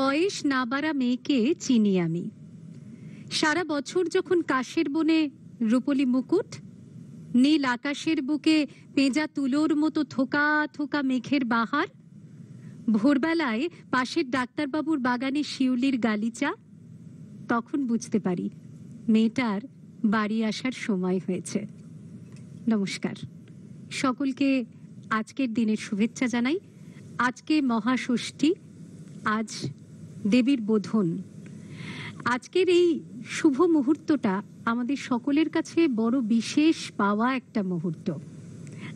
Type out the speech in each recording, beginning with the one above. বয়স না বাড়া মেয়েকে চিনি আমি। সারা বছর যখন কাশের বনে রূপলি মুকুট, নীল আকাশের বুকে পেঁজা তুলোর মতো থোকা থোকা মেঘের বাহার, ভোরবেলায় পাশের ডাক্তারবাবুর বাগানে শিউলির গালিচা, তখন বুঝতে পারি মেয়েটার বাড়ি আসার সময় হয়েছে। নমস্কার, সকলকে আজকের দিনের শুভেচ্ছা জানাই। আজকে মহাষষ্ঠী, আজ দেবীর বোধন। আজকের এই শুভ মুহূর্তটা আমাদের সকলের কাছে বড় বিশেষ পাওয়া একটা মুহূর্ত।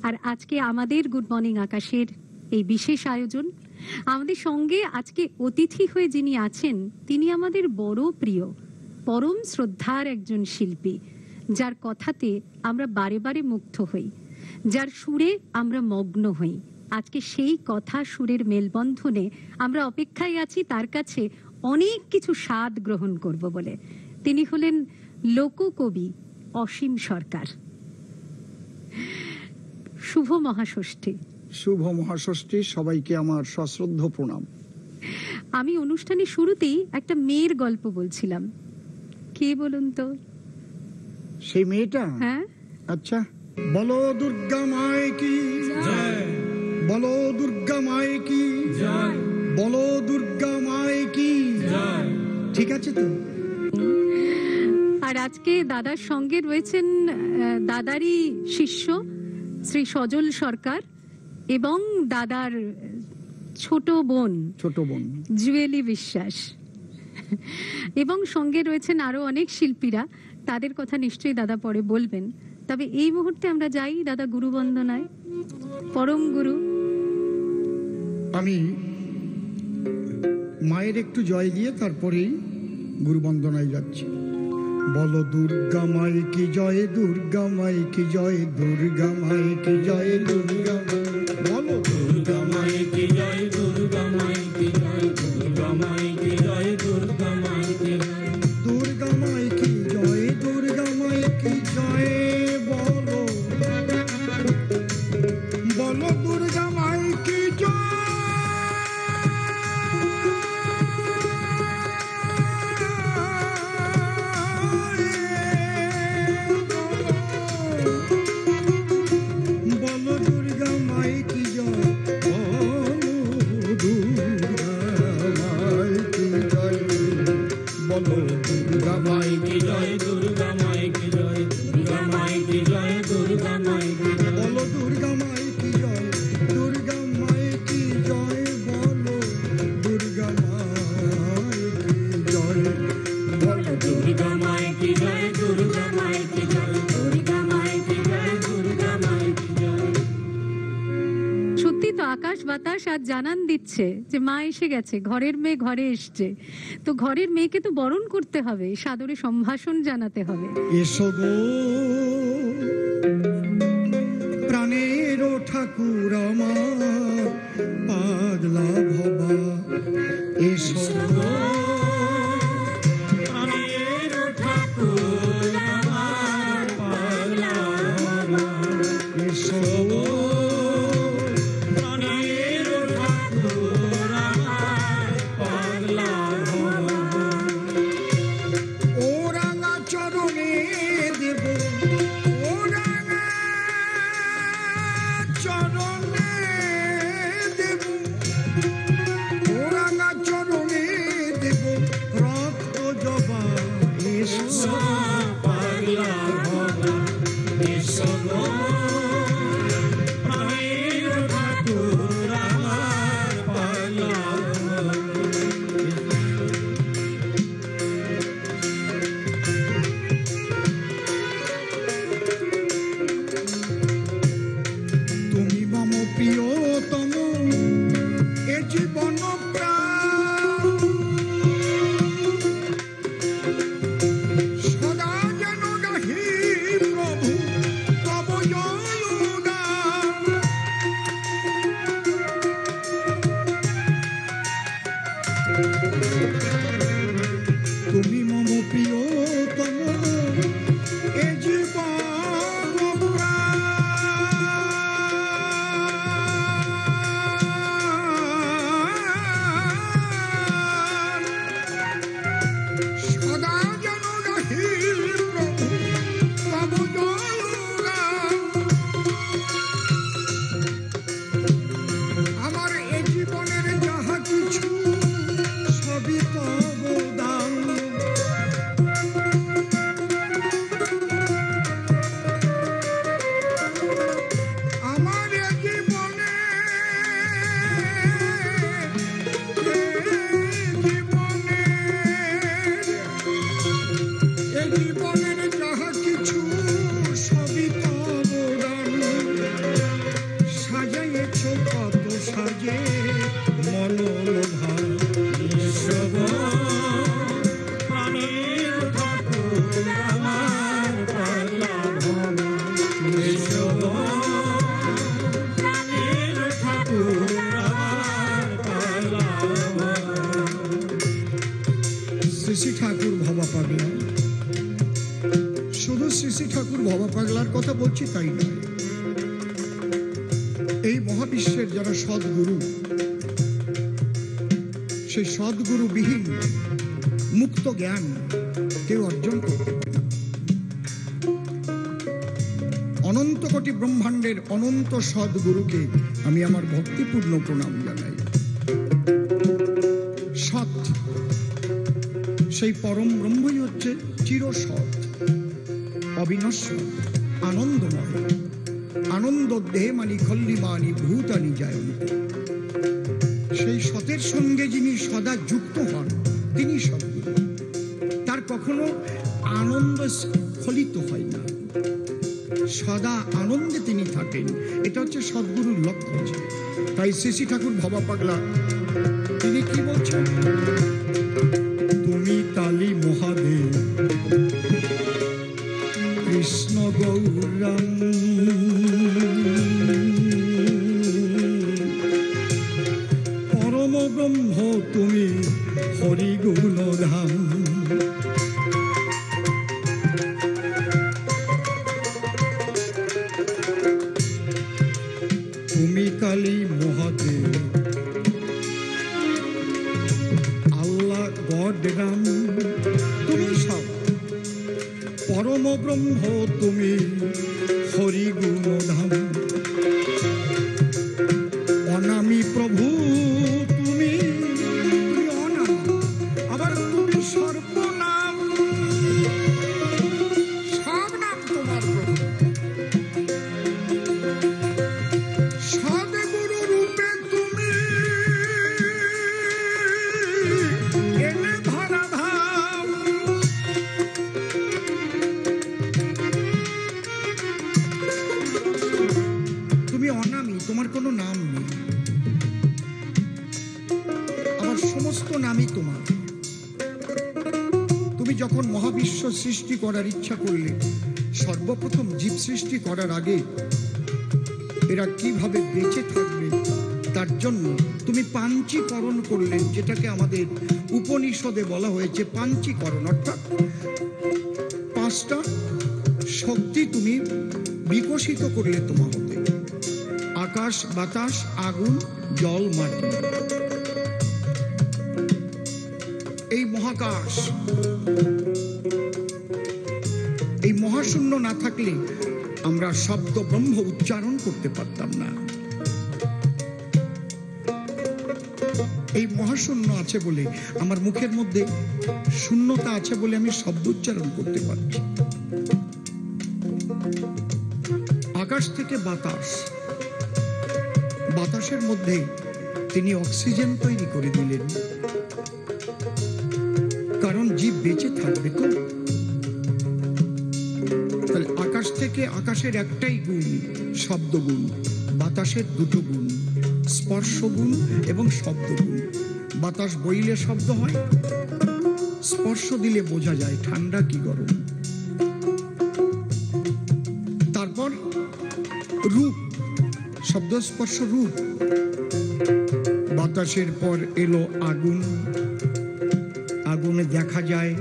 আর আজকে আমাদের গুড মর্নিং আকাশের এই বিশেষ আয়োজন, আমাদের সঙ্গে আজকে অতিথি হয়ে যিনি আছেন তিনি আমাদের বড় প্রিয়, পরম শ্রদ্ধার একজন শিল্পী, যার কথাতে আমরা বারে বারে মুগ্ধ হই, যার সুরে আমরা মগ্ন হই। আজকে সেই কথা সুরের মেলবন্ধনে আমরা অপেক্ষায় আছি তার কাছে অনেক কিছু স্বাদ গ্রহণ করব বলে। তিনি হলেন লোককবি অসীম সরকার। শুভ মহাষষ্ঠী। শুভ মহাষষ্ঠী, সবাইকে আমার সশ্রদ্ধ প্রণাম। আমি অনুষ্ঠানের শুরুতেই একটা মেয়ের গল্প বলছিলাম, কে বলুন তো সেই মেয়েটা? হ্যাঁ, আচ্ছা। বলো দুর্গা মায়ে কি জয়, বলো দুর্গা মায়ে কি জয়, বলো দুর্গা মায়ে কি জয়। ঠিক আছে তো। আর আজকে দাদার সঙ্গে রয়েছেন দাদারই শিষ্য শ্রী সজল সরকার এবং দাদার ছোট বোন জুয়েলি বিশ্বাস, এবং সঙ্গে রয়েছেন আরো অনেক শিল্পীরা। তাদের কথা নিশ্চয়ই দাদা পরে বলবেন। তবে এই মুহূর্তে আমরা যাই দাদা গুরু বন্দনায়। পরম গুরু, আমি মায়ের একটু জয় দিয়ে তারপরেই গুরু বন্দনায় যাচ্ছি। বলো দুর্গা মাই কি জয়, দুর্গা মাই কি জয়, দুর্গা মাই কি জয়, দুর্গা বলো দুর্গা মাই কি জয়, দুর্গা মাই কি জয়, দুর্গা মাই কি জয়, দুর্গা মাই কি জয়, দুর্গা মাই কি জয়, দুর্গা মাই কি জয়। বলো বলো দুর্গা মাই কি জয়। জানান দিচ্ছে যে মা এসে গেছে, ঘরের মেয়ে ঘরে এসছে। তো ঘরের মেয়েকে তো বরণ করতে হবে, সাদরে সম্ভাষণ জানাতে হবে। এসো গো প্রাণের ঠাকুর আমার পাগলা ভবা, এসো গো প্রাণের ঠাকুর আমার পাগলা ভবা, এসো গো ঠাকুর বাবা পাগলার কথা বলছি তাই না, এই মহাবিশ্বের যারা সদ্গুরু, সেই সদ্গুরু বিহীন মুক্ত জ্ঞান কেউ অর্জন করতে পারে না। অনন্ত কোটি ব্রহ্মাণ্ডের অনন্ত সদ্গুরুকে আমি আমার ভক্তিপূর্ণ প্রণাম জানাই। সৎ সেই পরম ব্রহ্মই হচ্ছে চিরসৎ, অবিনশ্বর, আনন্দময়, আনন্দ দেহমানি খল্লিমানি ভূতানি জায়ন্ত। সেই সতের সঙ্গে যিনি সদা যুক্ত হন তিনি সদ্গুরু। তার কখনো আনন্দ স্খলিত হয় না, সদা আনন্দে তিনি থাকেন। এটা হচ্ছে সদ্গুরুর লক্ষণ। তাই শ্রী ঠাকুর ভবা পাগলা তিনি কি বলছেন, তুমি কালী মহাদেব কৃষ্ণ গৌরাঙ্গ পরম ব্রহ্ম, তুমি হরি গুণধাম। তুমি কালী মহাদেব আল্লাহ গড রাম, তুমি সব পরম ব্রহ্ম, তুমি হরি গুণধাম। অনামি প্রভু তুমি অনাম, আবার তুমি সর্বনাম, সব নাম তোমার। সদগুরু রূপে তুমি এলে ধরাধাম। তুমি অনামি, তোমার কোনো নাম নেই, আমার সমস্ত নামই তোমার। তুমি যখন মহাবিশ্ব সৃষ্টি করার ইচ্ছা করলে, সর্বপ্রথম জীব সৃষ্টি করার আগে এরা কিভাবে বেঁচে থাকবে তার জন্য তুমি পাঞ্চীকরণ করলেন, যেটাকে আমাদের উপনিষদে বলা হয়েছে পাঞ্চীকরণ, অর্থাৎ পাঁচটা শক্তি তুমি বিকশিত করলে তোমার মধ্যে, আকাশ, বাতাস, আগুন, জল, মাটি। এই মহাকাশ, এই মহাশূন্য না থাকলে আমরা শব্দ ব্রহ্ম উচ্চারণ করতে পারতাম না। এই মহাশূন্য আছে বলে, আমার মুখের মধ্যে শূন্যতা আছে বলে আমি শব্দ উচ্চারণ করতে পারছি। আকাশ থেকে বাতাস, বাতাসের মধ্যে তিনি অক্সিজেন তৈরি করে দিলেন, কারণ জীব বেঁচে থাকবে তো। তাহলে আকাশ থেকে, আকাশের একটাই গুণ শব্দ গুণ, বাতাসের দুটো গুণ স্পর্শ গুণ এবং শব্দ গুণ। বাতাস বইলে শব্দ হয়, স্পর্শ দিলে বোঝা যায় ঠান্ডা কি গরম। তারপর রূপ, শব্দ স্পর্শ রূপ। বাতাসের পর এলো আগুন, আগুনে দেখা যায়,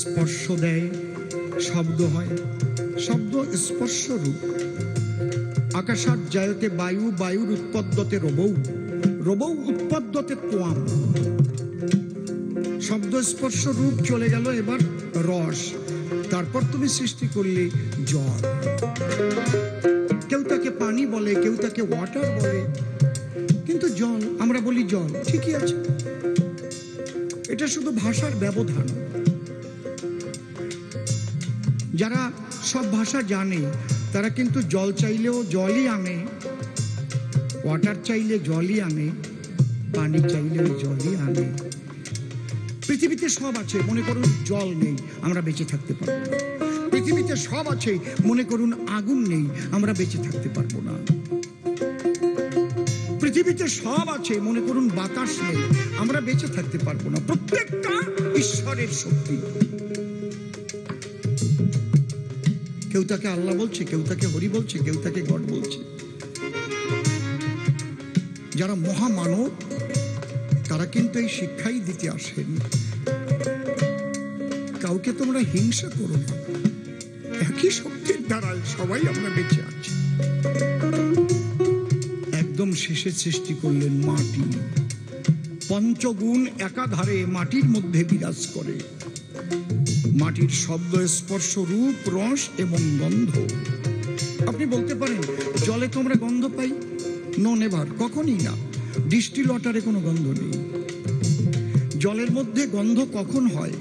স্পর্শ দেয়, শব্দ হয়, শব্দ স্পর্শ রূপ। আকাশাত জায়তে বায়ু, বায়ুর উৎপদ্যতে রবৌ, রবৌ উৎপদ্যতে কোয়াম। শব্দ স্পর্শ রূপ চলে গেল, এবার রস। তারপর তুমি সৃষ্টি করলে জল। কেউ তাকে পানি বলে, কেউ তাকে ওয়াটার বলে, কিন্তু জল আমরা বলি জল, ঠিকই আছে। এটা শুধু ভাষার ব্যবধান। যারা সব ভাষা জানে তারা কিন্তু জল চাইলেও জলই আনে, ওয়াটার চাইলে জলই আনে, পানি চাইলেও জলই আনে। পৃথিবীতে সব আছে, মনে করুন জল নেই, আমরা বেঁচে থাকতে পারবো না। পৃথিবীতে সব আছে, মনে করুন আগুন নেই, আমরা বেঁচে থাকতে পারবো না। পৃথিবীতে সব আছে, মনে করুন বাতাস নেই, আমরা বেঁচে থাকতে পারবো না। প্রত্যেকটা ঈশ্বরের শক্তি। কেউ তাকে আল্লাহ বলছে, কেউ তাকে হরি বলছে, কেউ তাকে গড বলছে। যারা মহামানব তারা কিন্তু এই শিক্ষাই দিতে আসেন, কাউকে তোমরা হিংসা করো না, একই শক্তির দ্বারাই সবাই আমরা বেঁচে আছি। একদম শেষে সৃষ্টি করলেন মাটি। পঞ্চগুণ একাধারে মাটির মধ্যে বিরাজ করে। মাটির শব্দ, স্পর্শ, রূপ, রস এবং গন্ধ। আপনি বলতে পারেন জলে তো আমরা গন্ধ পাই? নো, নেভার, কখনই না। ডিস্টিল ওয়াটারে কোনো গন্ধ নেই। জলের মধ্যে গন্ধ কখন হয়?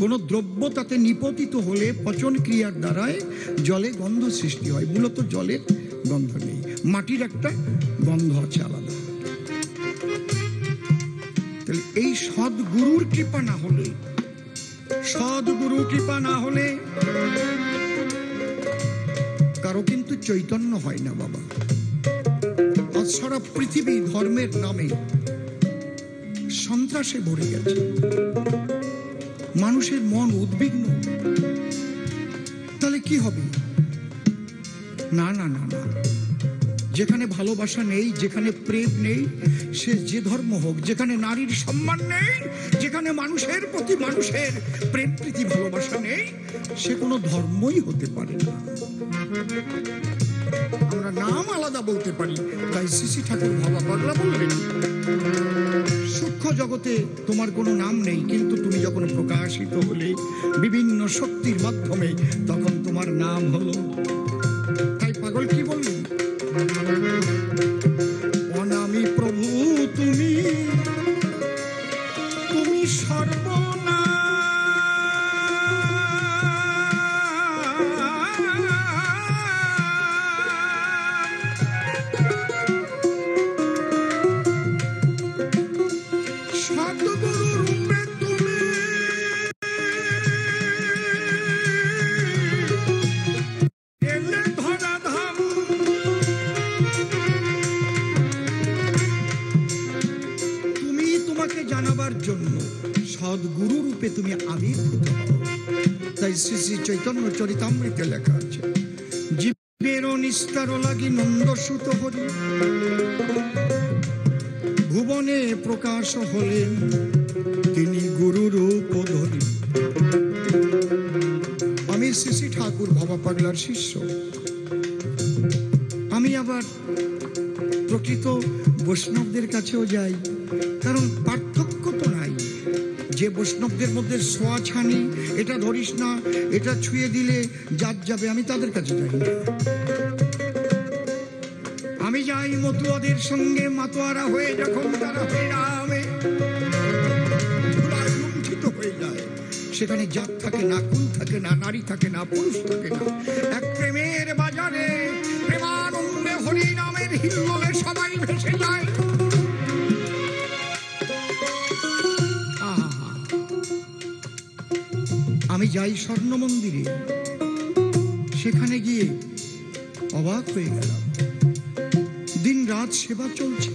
কোনো দ্রব্য তাতে নিপতিত হলে পচন ক্রিয়ার দ্বারায় জলে গন্ধ সৃষ্টি হয়। মূলত জলের গন্ধ নেই, মাটির একটা গন্ধ আছে আলাদা। তাহলে এই সদ্গুরুর কৃপা না হলে, সদ্গুরু কৃপা না হলে কারো কিন্তু চৈতন্য হয় না বাবা। আজ সারা পৃথিবী ধর্মের নামে সন্ত্রাসে ভরে গেছে, মানুষের মন উদ্বিগ্ন। তাহলে কি হবে? না না না না, যেখানে ভালোবাসা নেই, যেখানে প্রেম নেই, সে যে ধর্ম হোক, যেখানে নারীর সম্মান নেই, যেখানে মানুষের প্রতি মানুষের প্রেম প্রীতি ভালোবাসা নেই, সে কোনো ধর্মই হতে পারে না। আমরা নাম আলাদা বলতে পারি, তাই শ্রী ঠাকুর বাবা পাগলা বললেন সূক্ষ্ম জগতে তোমার কোনো নাম নেই, কিন্তু তুমি যখন প্রকাশিত হলে বিভিন্ন শক্তির মাধ্যমে তখন তোমার নাম হলো। তাই পাগল কি বললেন? অনামি প্রভু তুমি, তুমি সর্বনা। শ্রী শ্রী চৈতন্য চরিতামৃতে লেখা আছে, জীবের নিস্তার লাগি নন্দসুত হরি ভুবনে প্রকাশ হলেন তিনি গুরু রূপ ধরি। আমি শ্রী শ্রী ঠাকুর বাবা পাগলার শিষ্য। আমি আবার প্রকৃত বৈষ্ণবদের কাছেও যাই, কারণ পার্থক্য তো নাই। যে বৈষ্ণবদের মধ্যে সোয়া ছানি, এটা ধরিস না, এটা ছুঁয়ে দিলে যার যাবে, আমি তাদের কাছে যাই। আমি যাই মতুয়াদের সঙ্গে মাতোয়ারা হয়ে, যখন তারা হয়ে লুণ্ঠিত হয়ে যায়, সেখানে জাত থাকে না, কুল থাকে না, নারী থাকে না, পুরুষ থাকে না। এক প্রেমের বাজারে প্রেমানন্দে হরি নামের হিল্লোলে সবাই ভেসে যায়। আমি যাই স্বর্ণ মন্দিরে, সেখানে গিয়ে অবাক হয়ে গেলাম। দিন রাত সেবা চলছে।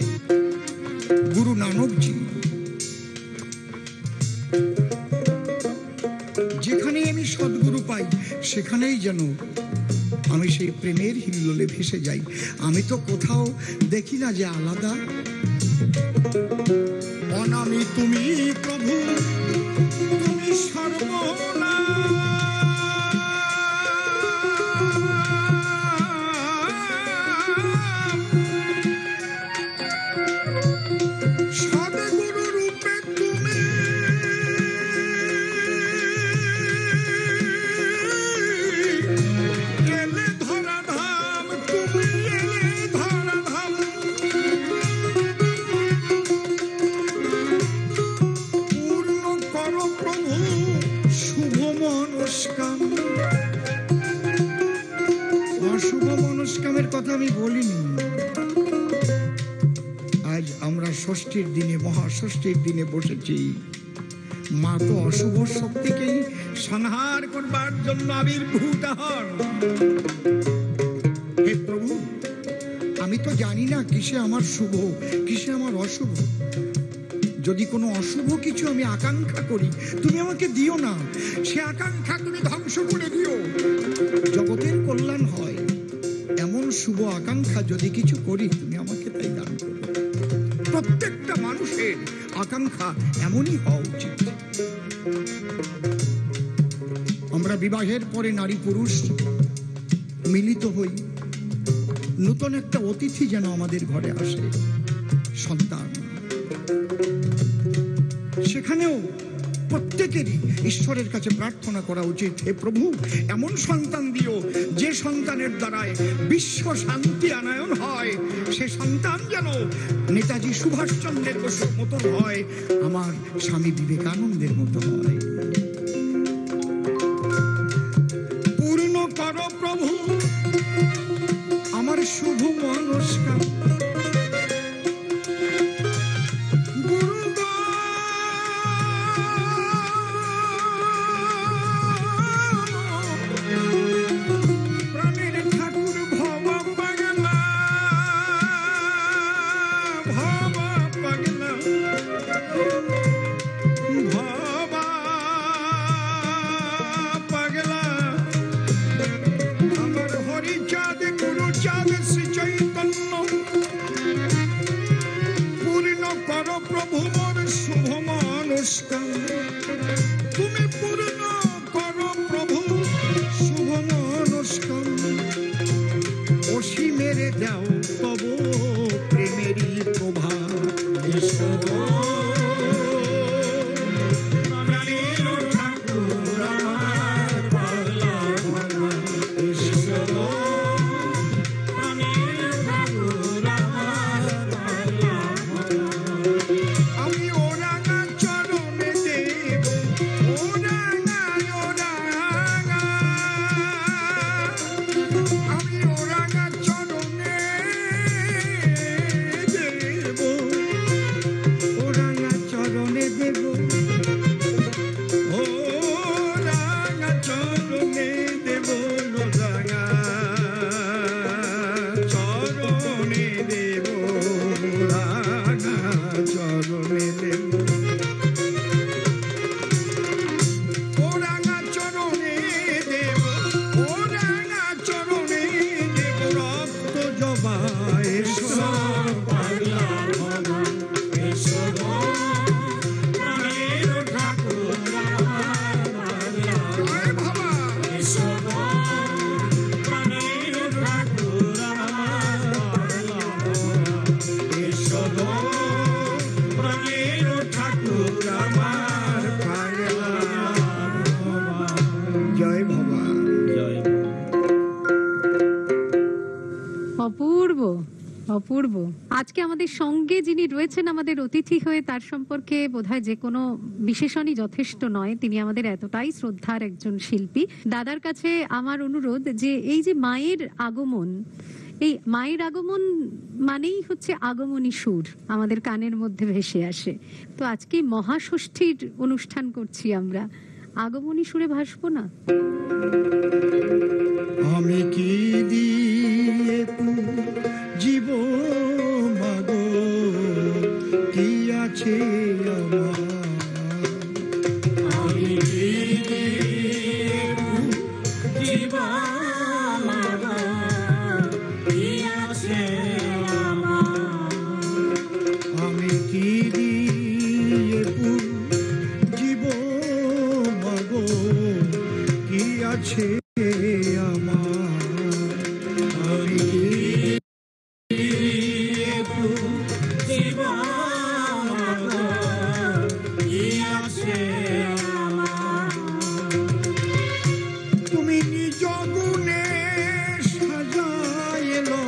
গুরু নানকজি, যেখানে আমি সদ্গুরু পাই সেখানেই যেন আমি সেই প্রেমের হিল্লোলে ভেসে যাই। আমি তো কোথাও দেখি না যে আলাদা। অনামি তুমি প্রভু, তুমি সর্বনা। আমি বলিনি, আজ আমরা ষষ্ঠীর দিনে, মহাষষ্ঠীর দিনে বসেছি। মা তো অশুভ শক্তিকেই সংহার করবার জন্য আবির্ভূত হন। হে প্রভু, আমি তো জানি না কিসে আমার শুভ, কিসে আমার অশুভ। যদি কোনো অশুভ কিছু আমি আকাঙ্ক্ষা করি, তুমি আমাকে দিও না, সে আকাঙ্ক্ষা তুমি ধ্বংস করে দিও। জগতের কল্যাণ হয় এমন শুভ আকাঙ্ক্ষা যদি কিছু করি, তুমি আমাকে তাই দান করো। প্রত্যেকটা মানুষের আকাঙ্ক্ষা এমনই হওয়া উচিত। আমরা বিবাহের পরে নারী পুরুষ মিলিত হই, নতুন একটা অতিথি যেন আমাদের ঘরে আসে, সন্তান। সেখানেও প্রত্যেকেরই ঈশ্বরের কাছে প্রার্থনা করা উচিত, হে প্রভু এমন সন্তান দিও যে সন্তানের দ্বারায় বিশ্ব শান্তি আনায়ন হয়, সে সন্তান যেন নেতাজি সুভাষচন্দ্রের বসুর মতন হয়, আমার স্বামী বিবেকানন্দের মতো হয়। পূর্ণ কর প্রভু আমার শুভ মনস্কাম। অপূর্ব, আজকে আমাদের সঙ্গে যিনি রয়েছেন আমাদের অতিথি হয়ে, তার সম্পর্কে বোধহয় যে কোনো বিশেষণই যথেষ্ট নয়, তিনি আমাদের এতটাই শ্রদ্ধার একজন শিল্পী। দাদার কাছে আমার অনুরোধ যে এই যে মায়ের আগমন, এই মায়ের আগমন মানেই হচ্ছে আগমনী সুর আমাদের কানের মধ্যে ভেসে আসে। তো আজকে মহাষষ্ঠীর অনুষ্ঠান করছি আমরা, আগমনী সুরে ভাসবো না? আমি কি দিয়ে জীব মাগো, কি আছে আমার তুমি নিজ গুণে সাজাইলো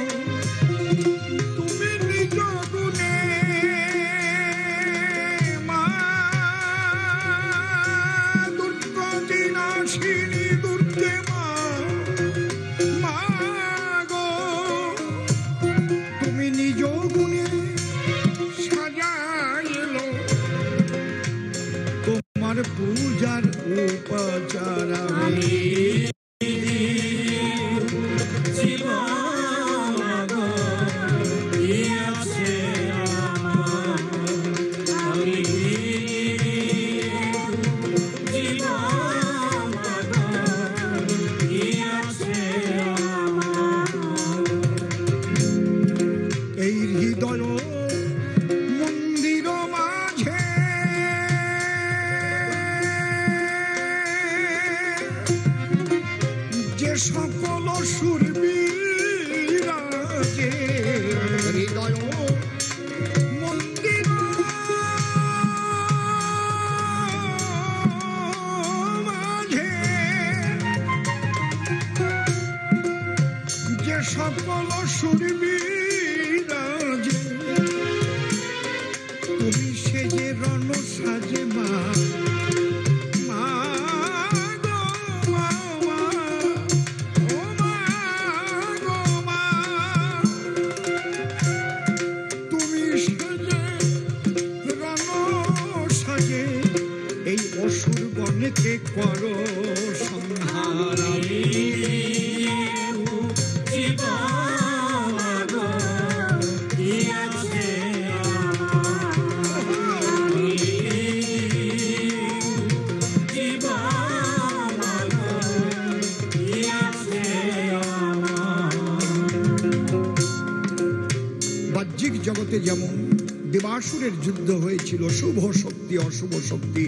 शुभ शक्ति अशुभ शक्ति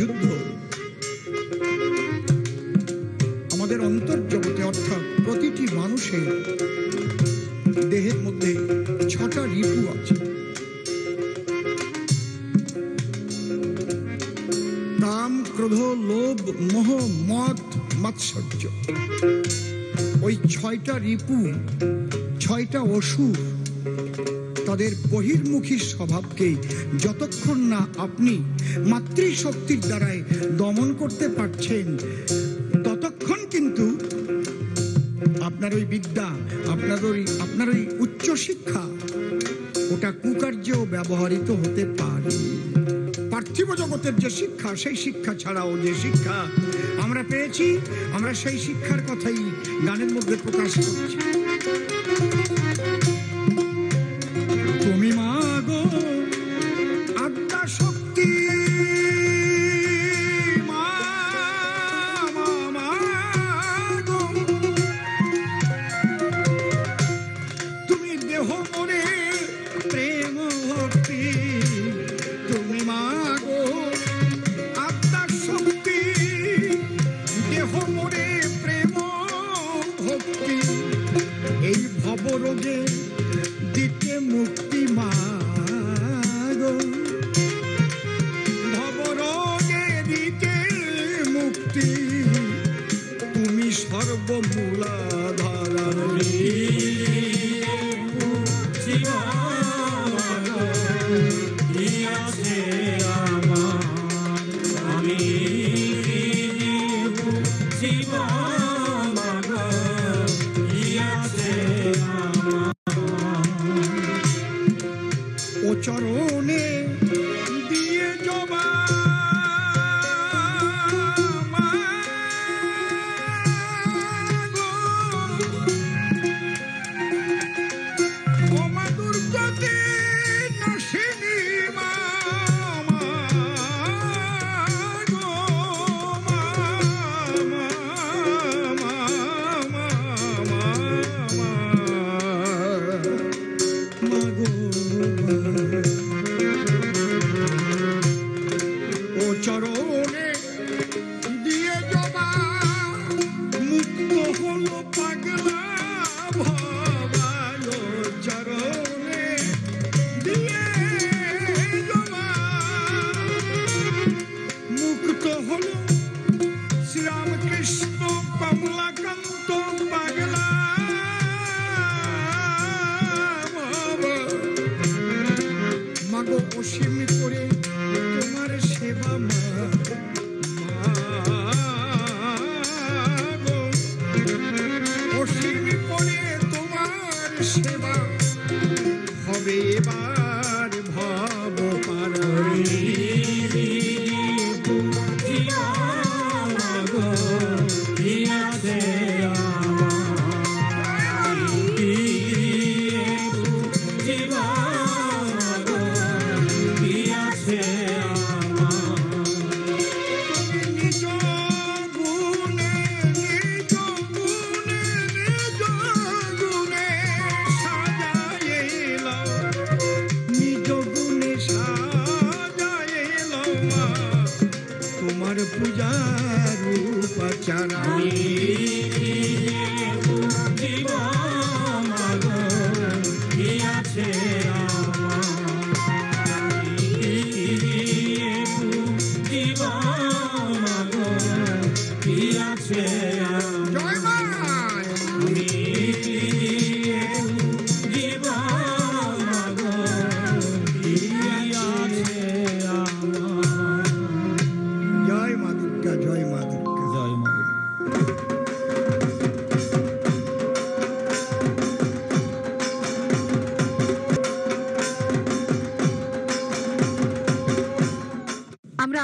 युद्ध हमारे अंतर्जगते अर्थात प्रतिटी मानुषे देहर मध्य छटा ऋतु आछे काम क्रोध लोभ मोह मद मात्सर्य ओई छयटा ऋतु छयटा असुर तादेर बहिर्मुखी स्वभाव के जतक्षण ना आपनी मातृशक्तिर द्वारा दमन करते पारछेन ततक्षण किन्तु आपनार ओई विद्या आपनार ओई उच्च शिक्षा ओटा कुकार्येओ व्यवहारित होते पारे पार्थिव जगतेर जे शिक्षा सेई शिक्षा छाड़ाओ जे शिक्षा आमरा पेयेछि आमरा सेई शिक्षार कथाई गानेर मध्ये प्रकाश करछि।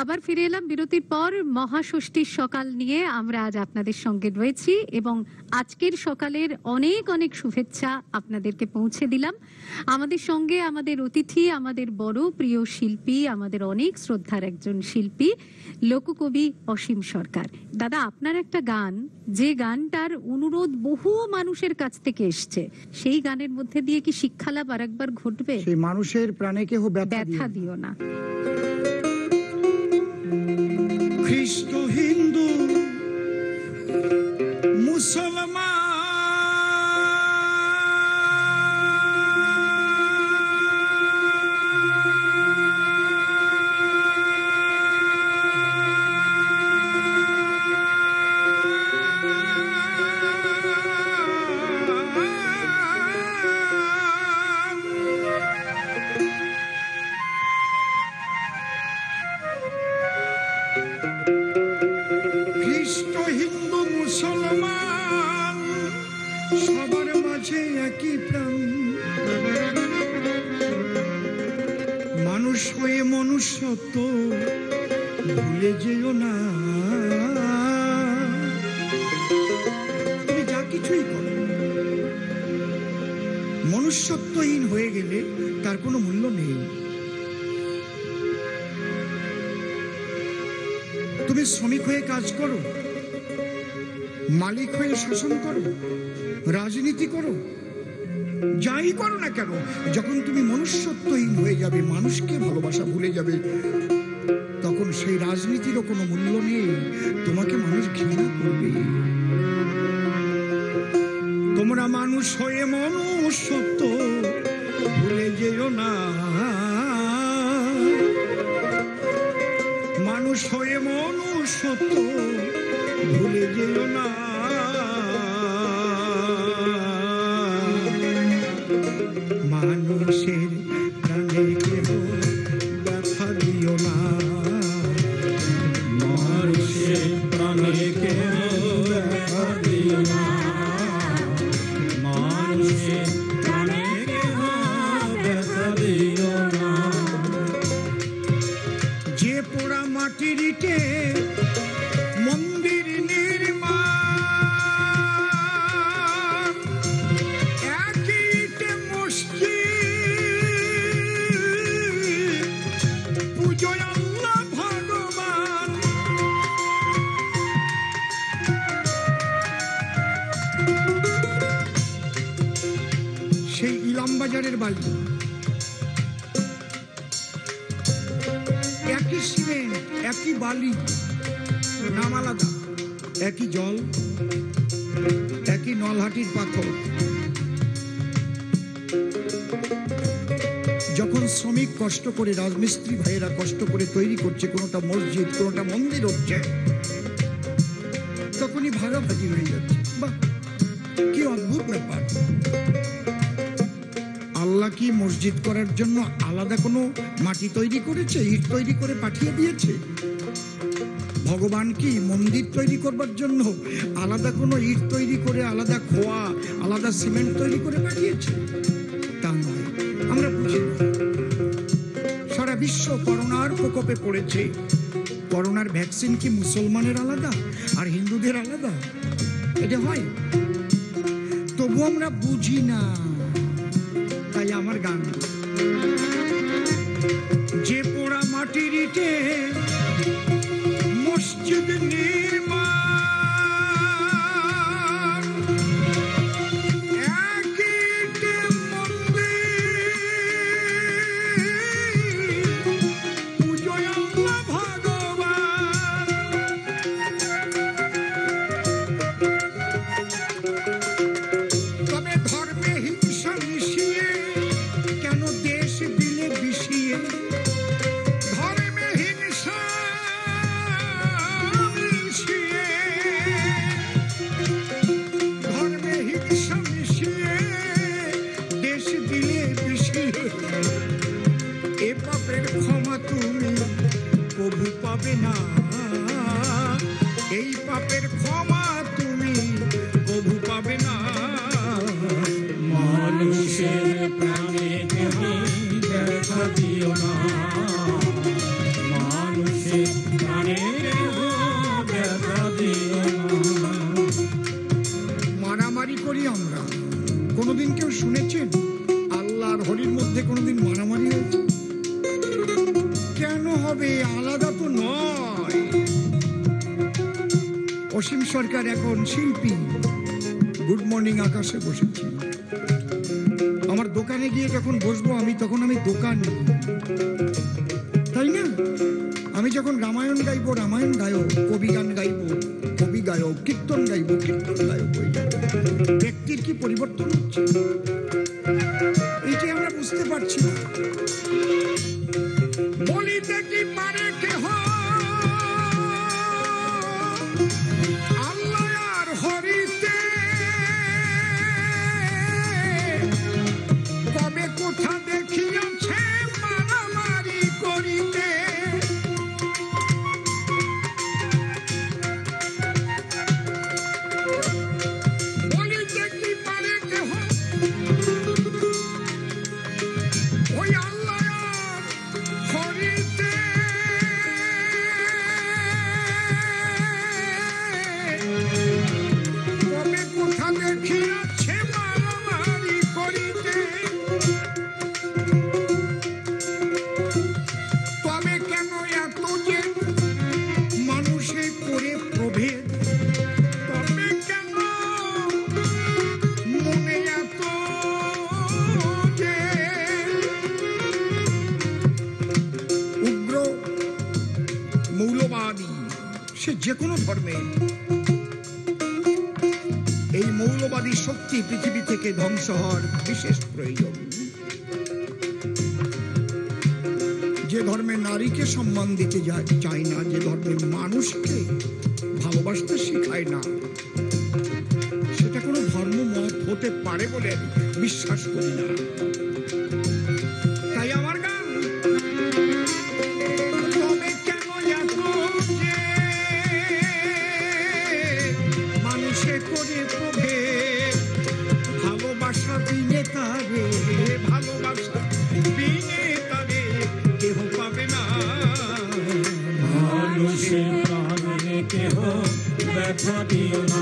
আবার ফিরে এলাম বিরতির পর। মহাষষ্ঠীর সকাল নিয়ে আমরা আজ আপনাদের সঙ্গে রয়েছি এবং আজকের সকালের অনেক অনেক শুভেচ্ছা আপনাদেরকে পৌঁছে দিলাম। আমাদের সঙ্গে আমাদের অতিথি, আমাদের বড় প্রিয় শিল্পী, আমাদের অনেক শ্রদ্ধার একজন শিল্পী, লোককবি অসীম সরকার। দাদা, আপনার একটা গান, যে গানটার অনুরোধ বহু মানুষের কাছ থেকে এসছে, সেই গানের মধ্যে দিয়ে কি শিক্ষালাভ আর একবার ঘটবে? সেই মানুষের প্রাণে কেহ ব্যথা দিও না। খ্রিস্ট, হিন্দু, মুসলমান সবার মাঝে একই প্রাণ। মানুষ হয়ে মনুষ্যত্ব ভুলে যেও না। তুমি যা কিছুই করো, মনুষ্যত্বহীন হয়ে গেলে তার কোনো মূল্য নেই। তুমি শ্রমিক হয়ে কাজ করো, মালিক হয়ে শাসন করো, রাজনীতি করো, যাই করো না কেন, যখন তুমি মনুষ্যত্বহীন হয়ে যাবে, মানুষকে ভালোবাসা ভুলে যাবে, তখন সেই রাজনীতিরও কোনো মূল্য নেই। তোমাকে মানুষ ঘৃণা করবে। তোমরা মানুষ হয়ে মনুষ্যত্ব ভুলে যেও না। মানুষ হয়ে মনুষ্যত্ব ভুলে যেও না। মানুষের প্রাণে কেহ ব্যথা দিও না। মানুষের প্রাণে কেহ ব্যথা দিও না। মানুষের প্রাণে কেহ ব্যথা দিও না। যে পোড়া মাটির ইটে একই সিমেন্ট, একই বালি, নাম আলাদা, একই জল, একই নলহাটির পাথর। যখন শ্রমিক কষ্ট করে, রাজমিস্ত্রি ভাইয়েরা কষ্ট করে তৈরি করছে, কোনোটা মসজিদ, কোনোটা মন্দির হচ্ছে, তখনই ভাগাভাগি হয়ে যাচ্ছে। বাহ, কি অদ্ভুত ব্যাপার! আল্লাহ কি মসজিদ করার জন্য আলাদা কোনো মাটি তৈরি করেছে, ইট তৈরি করে পাঠিয়ে দিয়েছে? ভগবান কি মন্দির তৈরি করবার জন্য আলাদা কোনো ইট তৈরি করে, আলাদা খোয়া, আলাদা সিমেন্ট তৈরি করে পাঠিয়েছে? তা নয়। আমরা বুঝি না, সারা বিশ্ব করোনার প্রকোপে পড়েছে। করোনার ভ্যাকসিন কি মুসলমানের আলাদা আর হিন্দুদের আলাদা? এটা হয়? তবু আমরা বুঝি না। তাই আমার গান, যে পোড়া মাটির ইটে মসজিদ নির্মাণ, এক ইটে মন্দির, পূজয় আল্লাহ ভগবান। তবে ধর্মে হিংসা মিশিয়ে না, এই পাপের ক্ষমা তুমি কবু পাবে না। মানুষের প্রাণে কেহ ব্যথা দিও না। মানুষের অসীম সরকার এখন শিল্পী। গুড মর্নিং আকাশে বসেছি। আমার দোকানে গিয়ে যখন বসবো আমি তখন আমি দোকান, তাই না? আমি যখন রামায়ণ গাইব রামায়ণ গায়ক, কবি গান গাইব কবি গায়ক, কীর্তন গাইব কীর্তন গায়ক। ব্যক্তির কি পরিবর্তন হচ্ছে এইটাই আমরা বুঝতে পারছি না। বলিতে কি পারে কেহ আল্লাহ আর হরিতে, তবে কোথা দেখিয়াছে মারামারি করিতে। বলিতে কি পারে কেহ ওই আল্লাহ আর হরিতে, সে যে কোনো ধর্মে। এই মৌলবাদী শক্তি পৃথিবী থেকে ধ্বংস হওয়ার বিশেষ প্রয়োজন। যে ধর্মে নারীকে সম্মান দিতে চায় না, যে ধর্মে মানুষকে ভালোবাসতে শেখায় না, সেটা কোনো ধর্ম মত হতে পারে বলে বিশ্বাস করি না। তাই আমার গান মানুষের প্রাণে কেহ ব্যথা দিও না।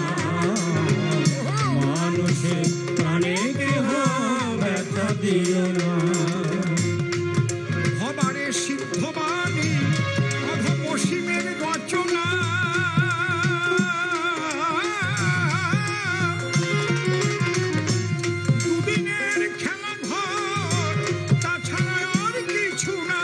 ভবারে সিদ্ধ বাণী অধম অসীমের রচনা, দুদিনের খেলা ঘর তাছাড়া আর কিছু না।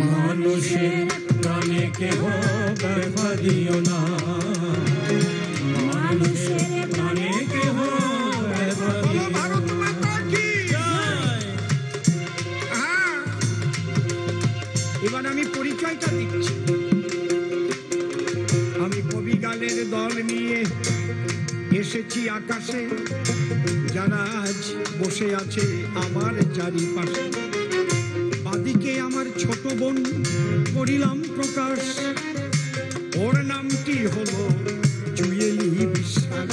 মানুষের প্রাণে কেহ ব্যথা দিও না, মানুষের প্রাণে কেহ ব্যথা দিও না। এবার আমি পরিচয়টা দিচ্ছি। আমি কবি গানের দল নিয়ে এসেছি আকাশে, যারা আজ বসে আছে আমার চারিপাশে। বাদিকে আমার ছোট বোন করিলাম প্রকাশ, ওর নামটি হলো জুয়েলি বিশ্বাস।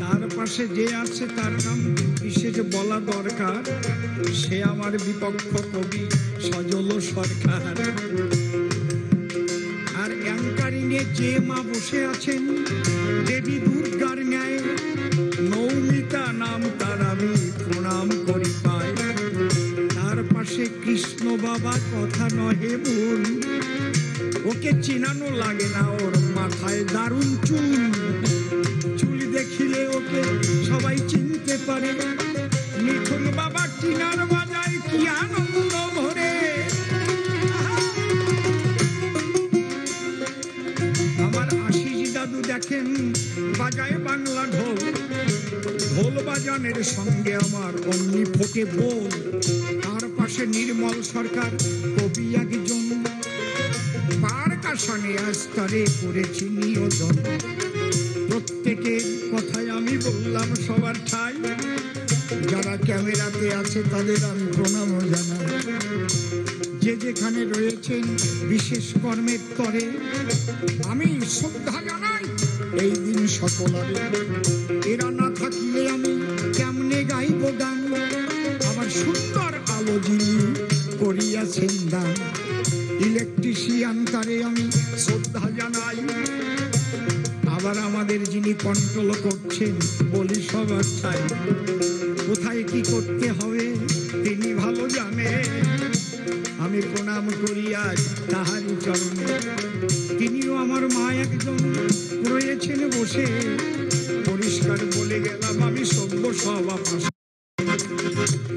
তার পাশে যে আছে তার নাম বিশেষ বলা দরকার, সে আমার বিপক্ষ কবি সজল সরকার। আর অ্যাঙ্কারিং এ যে মা বসে আছেন দেবী দুর্গার ন্যায়, নৌমিতা নাম তার, আমি প্রণাম করি পাই। তার পাশে কৃষ্ণ বাবা, কথা নহে ভুল, ওকে চিনানো লাগে না, ওর মাথায় দারুণ চুল। চুল দেখিলে ওকে সবাই চিনতে পারে। মিঠুন বাবা টিনার বাজায় কি আনন্দ ভরে। আমার আশিস দাদু দেখেন বাজায় বাংলা ঢোল, ঢোল বাজানের সঙ্গে আমার অমনি ফোটে বোল। তার পাশে নির্মল সরকার কবি একজন, পারকাশনে আস্তরে করেছি নিয়োজন। প্রত্যেকের কথায় আমি বললাম সবার ঠাই, যারা ক্যামেরাতে আছে তাদের আমি প্রণাম জানাই। যে যেখানে রয়েছেন বিশেষ কর্মের তরে আমি শ্রদ্ধা জানাই এই দিন সকল। এরা না থাকলে আমি কেমনে গাই আলো যিনি করিয়াছেন দান ইলেকট্রিশিয়ান তারে আমি শ্রদ্ধা জানাই। আবার আমাদের যিনি কন্ট্রোল করছেন বলি সবার চাই, কোথায় কি করতে হবে তিনি ভালো জানে। আমি প্রণাম করি আজ তাহারি চরণে, তিনিও আমার মা একজন রয়েছেন বসে। পরিষ্কার বলে গেলাম আমি সভ্য সভা পাশে,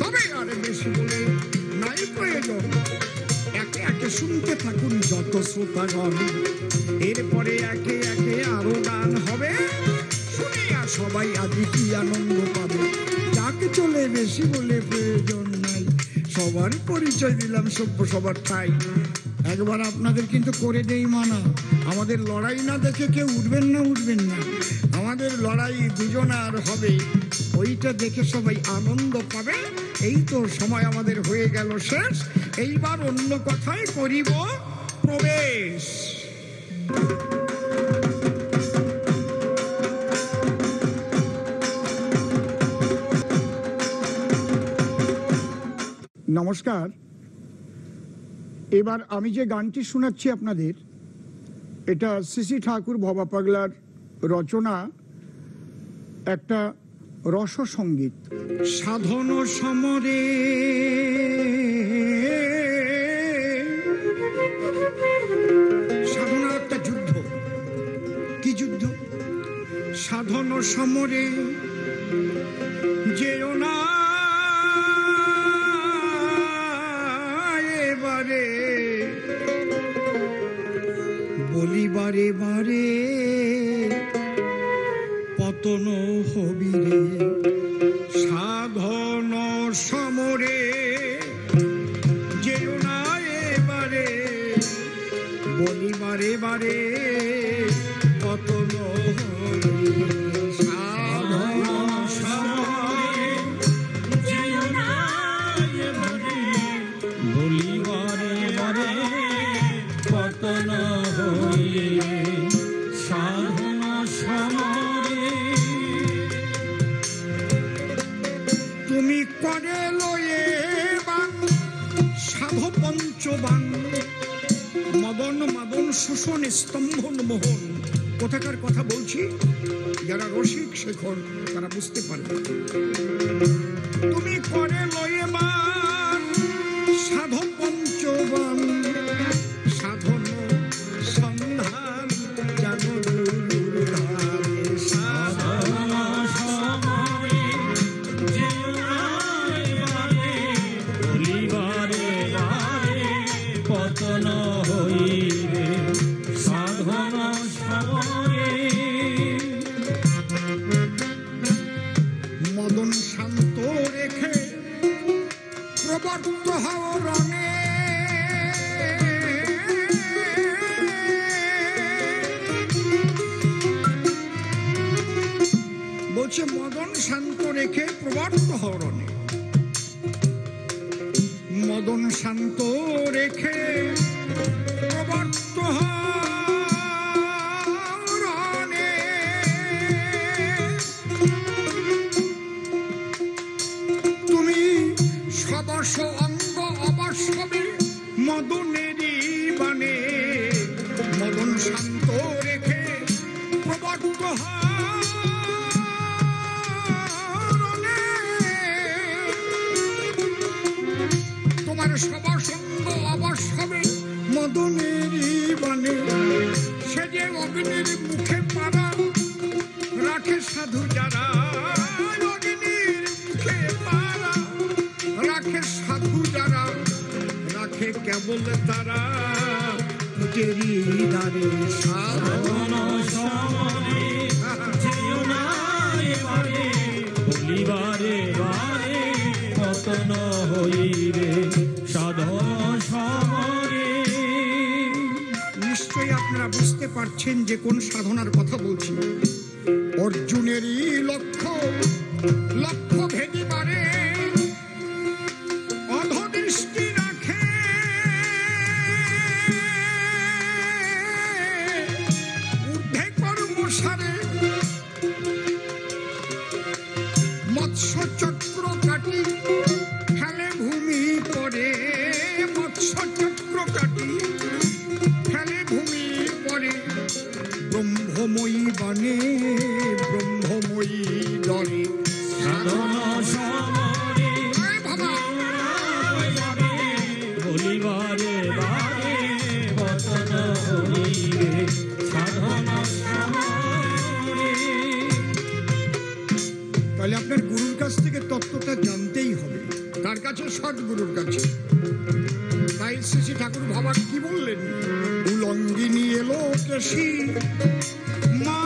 তবে আর বেশি বলে নাই প্রয়োজন। একে একে শুনতে থাকুন যত শ্রোতাগণ, এরপরে একে একে আরো গান হবে, শুনিয়া সবাই আদি কি আনন্দ পাবে। যাকে চলে বেশি বলে প্রয়োজন নাই, সবার পরিচয় দিলাম সভ্য সবার ঠাই। একবার আপনাদের কিন্তু করে দেই মানা, আমাদের লড়াই না দেখে কেউ উঠবেন না, উঠবেন না। আমাদের লড়াই দুজন আর হবে, ওইটা দেখে সবাই আনন্দ পাবে। এই তো সময় আমাদের হয়ে গেল শেষ, এইবার অন্য কথায় করিব প্রবেশ। নমস্কার। এবার আমি যে গানটি শোনাচ্ছি আপনাদের, এটা সিসি ঠাকুর ভবা পাগলার রচনা, একটা রসসঙ্গীত। সাধন সমরে সাধনা একটা যুদ্ধ, কি যুদ্ধ? সাধন সমরে যেও না এবারে, বলি বারে বারে পতন হবিরে। সাধন সমরে যেও না এবারে, বলি বারে বারে পতন হবিরে। মদন মাদন শোষণ স্তম্ভন মোহন, কোথাকার কথা বলছি, যারা রসিক শেখর তারা বুঝতে পারবে। তুমি করে লয়ে মান সাধন পঞ্চবান, সাধন সন্ধান জানো মদন শান্ত রেখে প্রবর্ত হরণে। তুমি সদস্য অঙ্গ অবশ্যবে মদনেরই বানে, মদন শান্ত রেখে প্রবর্ত সবসঙ্গ অবশ্যবে মদনেরই বানে। সে যে অগ্নির মুখে পারা রাখে সাধু যারা, অগ্নির মুখে পারা রাখে সাধু যারা, রাখে কেবল তারা তেরি দারে। সাধন সমরে যেও না এবারে, বলিবারে বারে পতন হইরে। নিশ্চয়ই আপনারা বুঝতে পারছেন যে কোন সাধনার কথা বলছি। অর্জুনেরই লক্ষ্য লক্ষ্য ভেদি পারে, অধদৃষ্টি রাখে ঊর্ধ্বে কর্মসারে। মৎস্য চক্র কাটি খেলে ভূমি সদ্গুরুর কাছে। তাই শ্রী ঠাকুর বাবা কি বললেন, উলঙ্গিনী এলো কেশি মা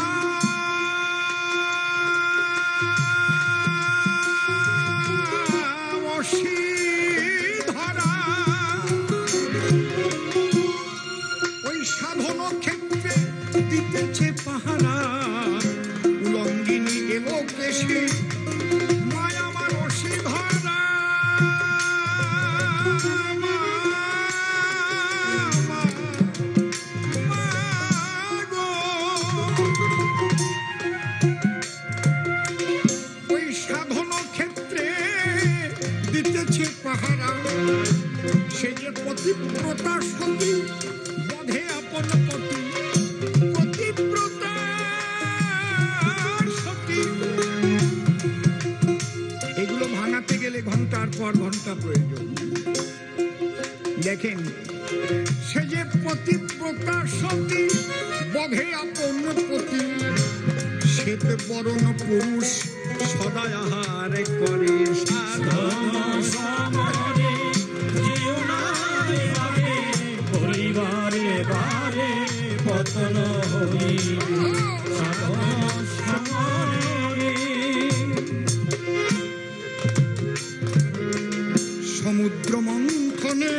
সমুদ্র মন্থনে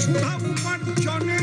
সুধা উপার্জনে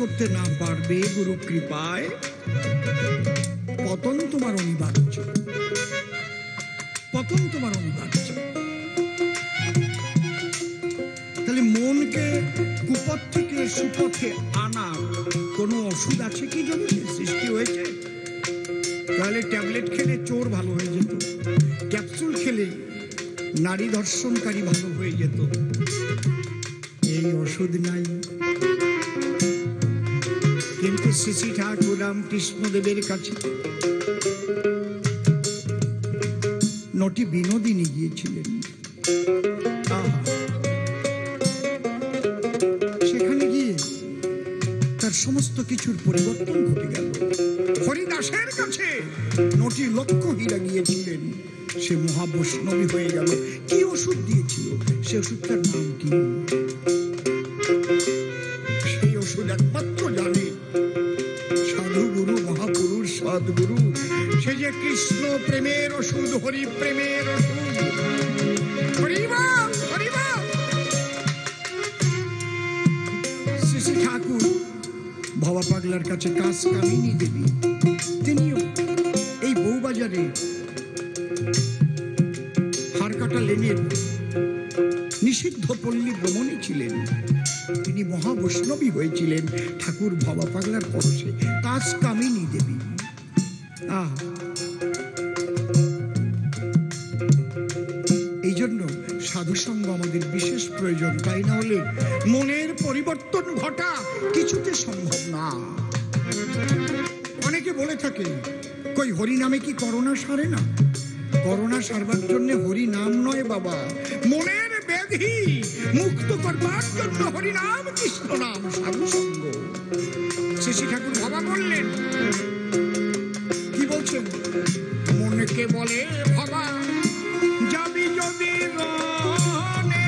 করতে না পারবে গুরু কৃপায়, পতন তোমার অনিবার্য, পতন তোমার অনিবার্য। তাহলে মনকে কুপথ থেকে সুপথে আনা কোনো ওষুধ আছে কি? জগতে সৃষ্টি হয়েছে? তাহলে ট্যাবলেট খেলে চোর ভালো হয়ে যেত, ক্যাপসুল খেলে নারী ধর্ষণকারী ভালো হয়ে যেত, এই ওষুধ নাই। কিন্তু শ্রী ঠাকুর রামকৃষ্ণদেবের কাছে নটি বিনোদিনী গিয়েছিলেন, সেখানে গিয়ে তার সমস্ত কিছুর পরিবর্তন ঘটে গেল। হরিদাসের কাছে নটি লক্ষ হীরা গিয়েছিলেন, সে মহাবৈষ্ণবী হয়ে গেল। কি ওষুধ দিয়েছিল? সে ওষুধটার নাম কি? সেই ওষুধ একমাত্র জানে সাধুগুরু মহাপুরুষ সদ্গুরু। সে যে কৃষ্ণ প্রেমের ওষুধ, হরি প্রেমের ওষুধ, শ্রী শ্রী ঠাকুর ভবা পাগলার কাছে কাজ কামিনী দেবী, তিনিও এই বউবাজারে হারকাটা লেনের নিষিদ্ধ পল্লী ভ্রমণে ছিলেন। তিনি মহাবৈষ্ণবী হয়েছিলেন ঠাকুর ভবা পাগলার পরশে, কাজ কামিনী দেবী। এই জন্য সাধুসঙ্গ আমাদের বিশেষ প্রয়োজন, তাই না হলে মনের পরিবর্তন ঘটা কিছুতে সম্ভব না। অনেকে বলে থাকে কই হরি নামে কি করোনা সারে না? করোনা সারবার জন্য হরি নাম নয় বাবা, মনের ব্যাধি মুক্ত করবার জন্য হরি নাম কৃষ্ণ নাম সাধুসঙ্গ। শ্রী ঠাকুর বাবা বললেন, কি বলছেন, মনকে বলে বাবা যাবি যদি রনে,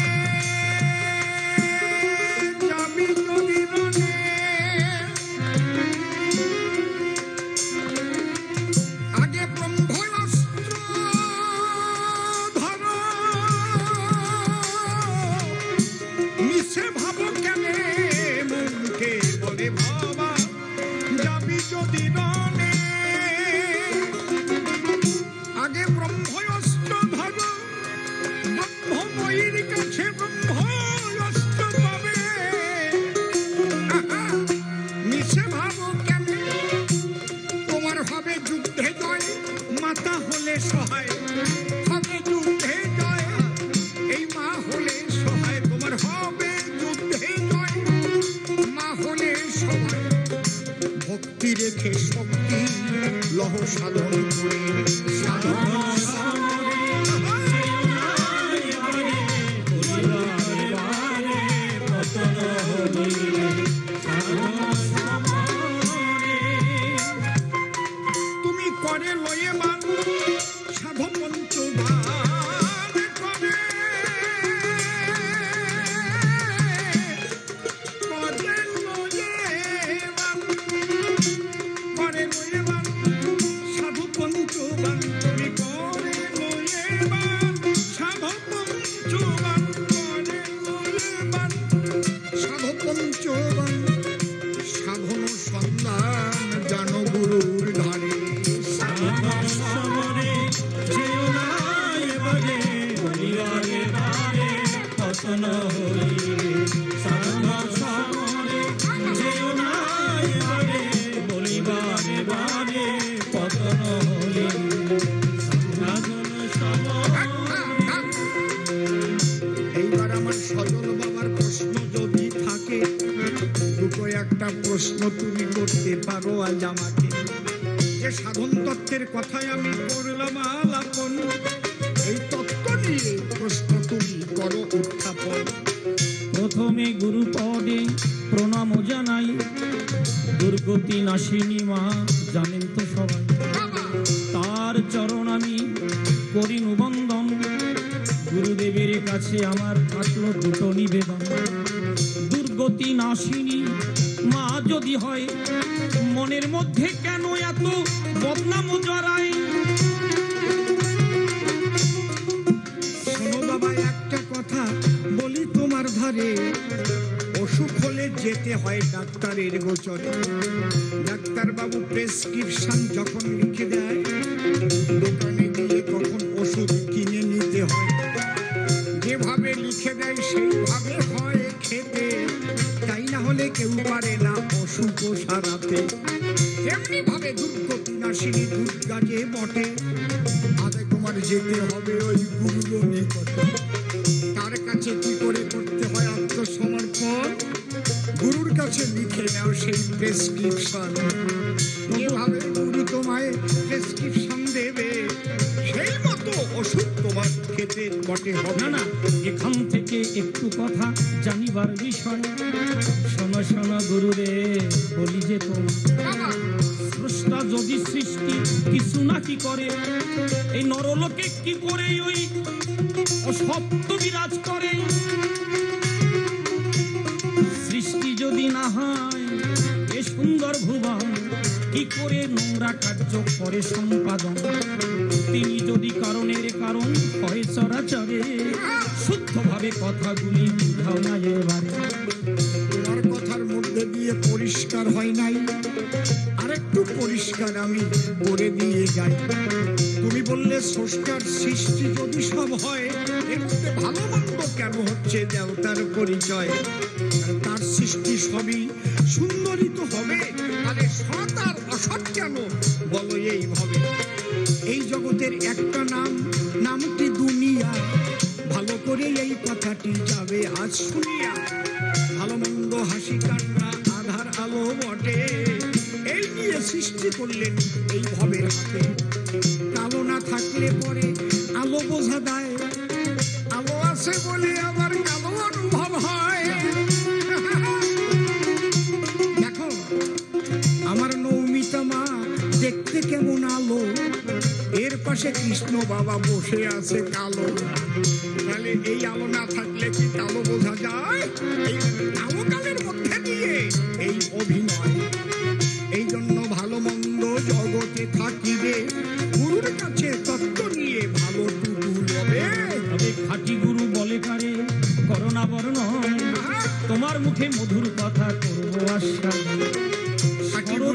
যাবি যদি রনে, আগে ব্রহ্মাস্ত্র ধর, মিশে ভাব কেনে, মনকে বলে বাবা যাবি যদি রনে, আগে ব্রহ্মাস্ত্র ধর, ব্রহ্মময়ীর কাছে ব্রহ্মাস্ত্র পাবে, মিশে ভাব কেনে তোমার হবে যুদ্ধে জয়, মাতা হলে সহায় হবে যুদ্ধে জয়, এই মা হলে সহায় তোমার হবে যুদ্ধে জয়, মা হলে সহায়। ভক্তি রেখে শক্তি লহ সাধন করে, সাধন তুমি করে লয়ে বানু সাধমন্ত বান করে, করে লয়ে বানু, করে লয়ে বানু সাধুপন্ত বান, তুমি করে লয়ে বান সাধুপন্ত বান, করে লয়ে বান সাধুপন্ত বান। সাধন সন্ধান জানো গুরুর ধারে, সাধন সমরে যেও না এবারে, হরিয়ারে বারে পতন হইরে, সাধন সমরে যেও না এবারে, বলিবারে বারে পতন হইরে, সাধন সমরে। এইবার আমার সজল বাবার প্রশ্ন যদি থাকে, দুটো একটা প্রশ্ন তুমি করতে পারো আজ আমাকে। যে সাধন তত্ত্বের কথায় আমি করলাম আলাপন, এই তত্ত্ব নিয়ে প্রশ্ন তুমি করো উত্থাপন। প্রথমে গুরু পদে প্রণাম জানাই, দুর্গতি নাশিনী মা জানেন তো সবাই, তার চরণ আমি করি বন্দন, গুরুদেবের কাছে আমার থাকলো দুটো নিবেদন। দুর্গতি নাশিনী মা যদি হয়, মনের মধ্যে কেন এত বদনাম জড়ায়? শোনো বাবা একটা কথা বলি তোমার ধারে, অসুখ হলে যেতে হয় ডাক্তারের গোচরে, ডাক্তার বাবু প্রেসক্রিপশন যখন লিখে দেয়, দোকানে গিয়ে তখন ওষুধ কিনে নিতে হয়, যেভাবে লিখে দেয় সেইভাবে হয় খেতে, তাই না হলে কেউ পারে না অসুখ সারাতে। তেমনি ভাবে দুর্গতি নাশিনী দুর্গা যে বটে, আগে তোমার যেতে হবে ওই গুরুর নিকটে, তার কাছে কি করে করতে হয় আত্মসমর্পণ, গুরুর কাছে লিখে নাও সেই প্রেসক্রিপশন, যেভাবে গুরু তোমায় প্রেসক্রিপশন দেবে সেই মতো ওষুধ তোমার খেতে বটে হবে না। এখান থেকে একটু কথা জানিবার বিষয়, শোনো শোনো গুরুরে বলি যে তোমার, স্রষ্টা যদি সৃষ্টি কিছু না কি করে, এই নরলোকে কি করে ওই অসত্য বিরাজ করে? সৃষ্টি যদি না হয় এ সুন্দর ভুবন, কি করে নোংরা কার্য করে সম্পাদন? তিনি যদি কারণের কারণ হয় চরাচরে, শুদ্ধভাবে কথাগুলি বুঝাও না এবারে। তোমার কথার মধ্যে দিয়ে পরিষ্কার হয় নাই, আরেকটু পরিষ্কার আমি করে দিয়ে যাই। তুমি বললে স্রষ্টার সৃষ্টি যদি সব হয়, এর মধ্যে ভালো মন্দ কেন হচ্ছে দেবতার পরিচয়? তার সৃষ্টি সবই সুন্দরী তো হবে, তাহলে সৎ আর অসৎ কেন বলো এইভাবে? এই জগতের একটা নাম, নামটি দুনিয়া, ভালো করে এই कथाटी जावे आज सुनिया भालो मंद हासि कान्ना आधार आलो बटे एई निये सृष्टि करलेन एई भवेर हाते कालो ना थाकले परे आलो बोझा दाय आलो आछे बोले आबार कालो अनुभव हय। देखो आमार नौमिता मा देखते केमन आलो एर पाशे कृष्ण बाबा बसे आछे कालो ताहले एई आलो ना थाकले कि कालो बोझा जाय एई कालो कालेर मध्य दिये एई अभिनय एई जन्य भालो मंद जगते थाकिबे गुरुर काछे तत्त्व निये भालो टुकुर होबे तबे खाटी गुरु बोले कारे करना बरनय तोमार मुखे मधुर कथा करबो आशा हरिपुर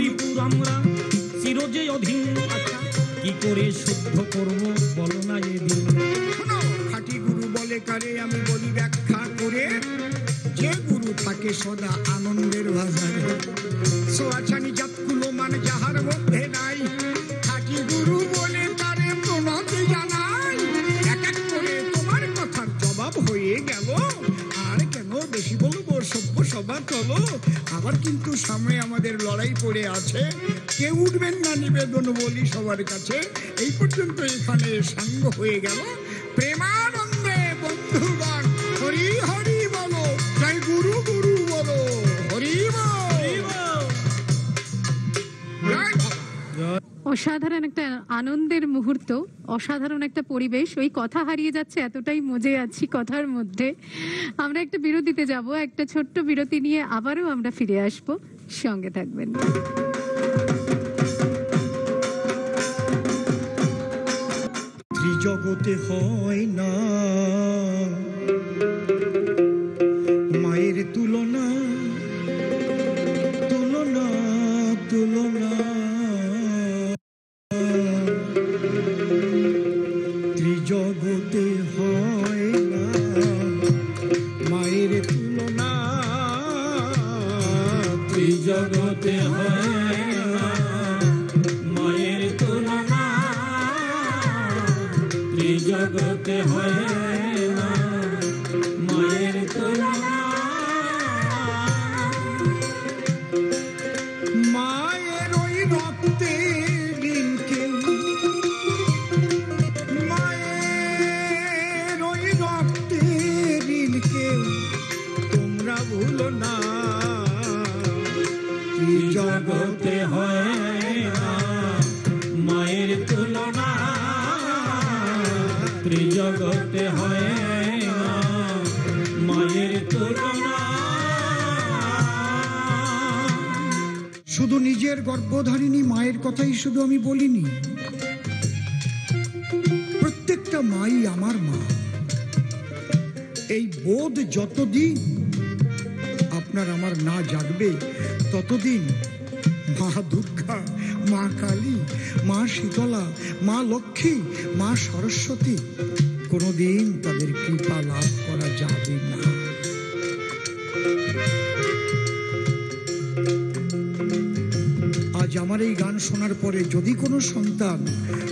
रोजे अधीन की करे शुद्ध करबो बोलो ना ये दिन सुनो खाटी गुरु बोले करे आमी बोली व्याख्या करे जे गुरु थाके सदा आनंदेर बाजारे सो अच्छा निजातकुलो मान जाहार मध्य नाई खाटी गुरु बोले करे प्रणाम जानाई एक एक करे तोमार कथार जवाब हये गेलो आर केनो बेशी बोलबो सब सभा चलो आबार किन्तु सामने आमादेर लड़ाई पड़े आछे के उठबेन ना निवेदन बोली सबार काछे एई पर्यन्त एखाने संग हये गेल प्रेमानंदे बंधुगण हरि हरि बोलो जय गुरु गुरु बोलो हरि बोल। অসাধারণ একটা আনন্দের মুহূর্ত অসাধারণ একটা পরিবেশ ওই কথা হারিয়ে যাচ্ছে এতটাই মজে আছি কথার মধ্যে। আমরা একটা বিরতিতে যাব একটা ছোট্ট বিরতি নিয়ে আবারও আমরা ফিরে আসব সঙ্গে থাকবেন। জগতে হয় না মায়ের তুলনা তুলনা তুলনা ত্রিজগতে হয় না মায়ের তুলনা ত্রিজগতে হয় না মায়ের তুলনা जगत है ना मायर तुलना मायर ओई रक्ते बिनके मायर ओई रक्ते बिनके तुमरा भूलो ना जगत है ना मायर तुलना त्रिजगते है ना मायर तुलना शुधु निजेर गर्भधारिणी मायर कथाई शुधु आमी बोलिनी प्रत्येकटा माई आमार मा एई बोध जतदिन आपनार आमार ना जागबे ततदिन मा दुर्गा मा काली मा शीतला मा लक्ष्मी मा सरस्वती कोनोदिन तादेर कृपा लाभ करा जाबे ना। आज आमार एई गान शोनार परे यदि कोनो सन्तान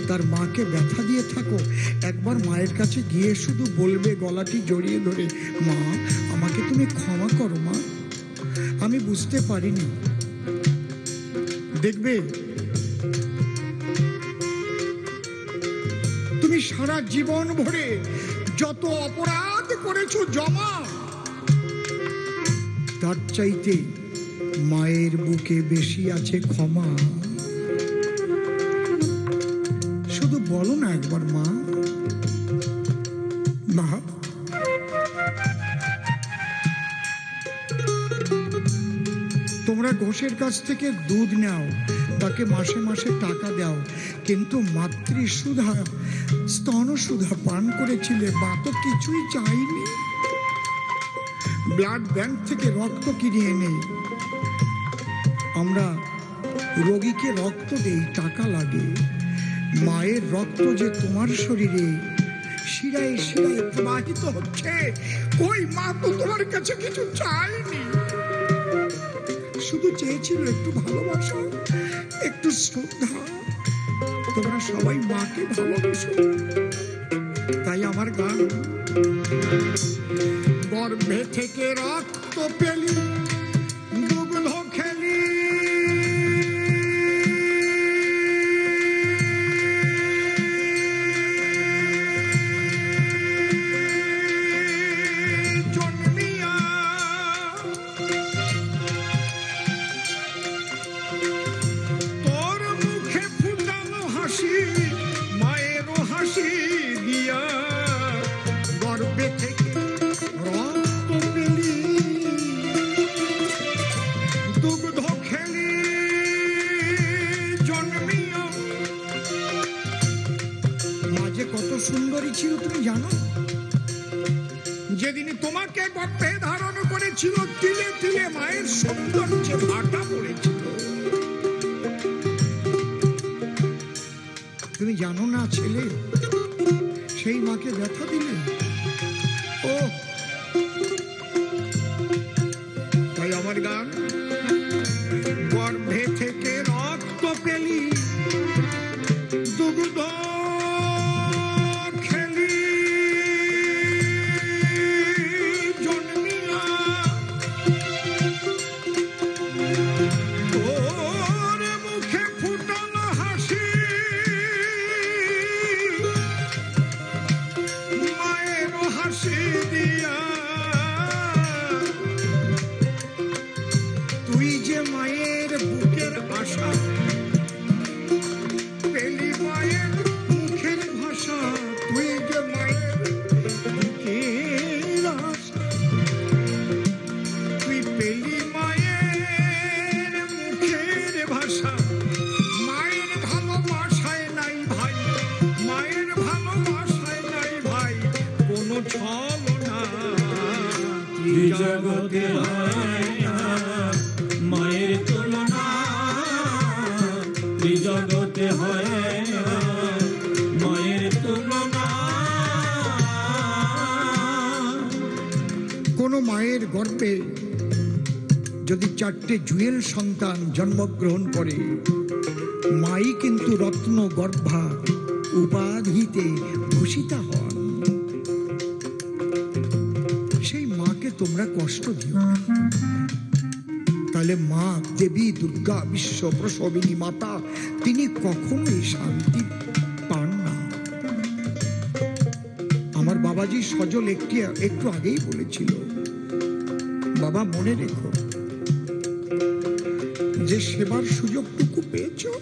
तार माके व्यथा दिए थाको एकबार मायेर काछे गिये शुधु बोलबे गलाटी जड़िये धरे मा आमाके तुमि क्षमा करो मा आमि बुझते पारिनि। देखबे तुमी सारा जीवन भरे जत अपराध करेछो जमा तार चाइते मायेर बुके बेशी आछे क्षमा शुधु बोलो ना एकबार मा ना ঘোষের কাছ থেকে দুধ নাও তাকে মাসে মাসে টাকা দাও কিন্তু মাতৃ সুধা স্তন সুধা পান করেছিলে বা তো কিছুই চাইনি। ব্লাড ব্যাংক থেকে রক্ত কিনে এনে আমরা রোগীকে রক্ত দেই টাকা লাগে মায়ের রক্ত যে তোমার শরীরে শিরায় শিরায় প্রবাহিত হচ্ছে কই মা তো তোমার কাছে কিছু চাইনি শুধু চেয়েছিল একটু ভালোবাসা একটু শ্রদ্ধা। তোমরা সবাই মাকে ভালোবাসো তাই আমার গান गर्भे थेके रक्त पेली दुग्ध खेली जुएल सन्तान जन्मग्रहण करे माई किन्तु रत्न गर्भा उपाधिते भूषिता हन सेई माके तोमरा कष्ट दिओ ताहले मा देवी दुर्गा विश्व प्रसविनी माता तिनी कखनोई शांति पान ना। आमार बाबाजी सजल एकटू आगेई बोलेछिलो बाबा मने रेखो যে সেবার সুযোগটুকু পেয়েছো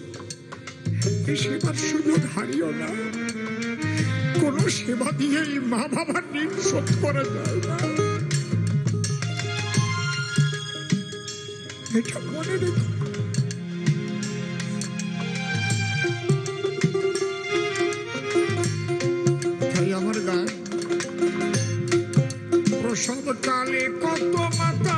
এই সেবার সুযোগ হারিও না। কোন সেবা দিয়ে মা বাবার ঋণ শোধ করা যায় না, এটা মনে রেখো। তাই আমার গান প্রসবকালে কত মাতা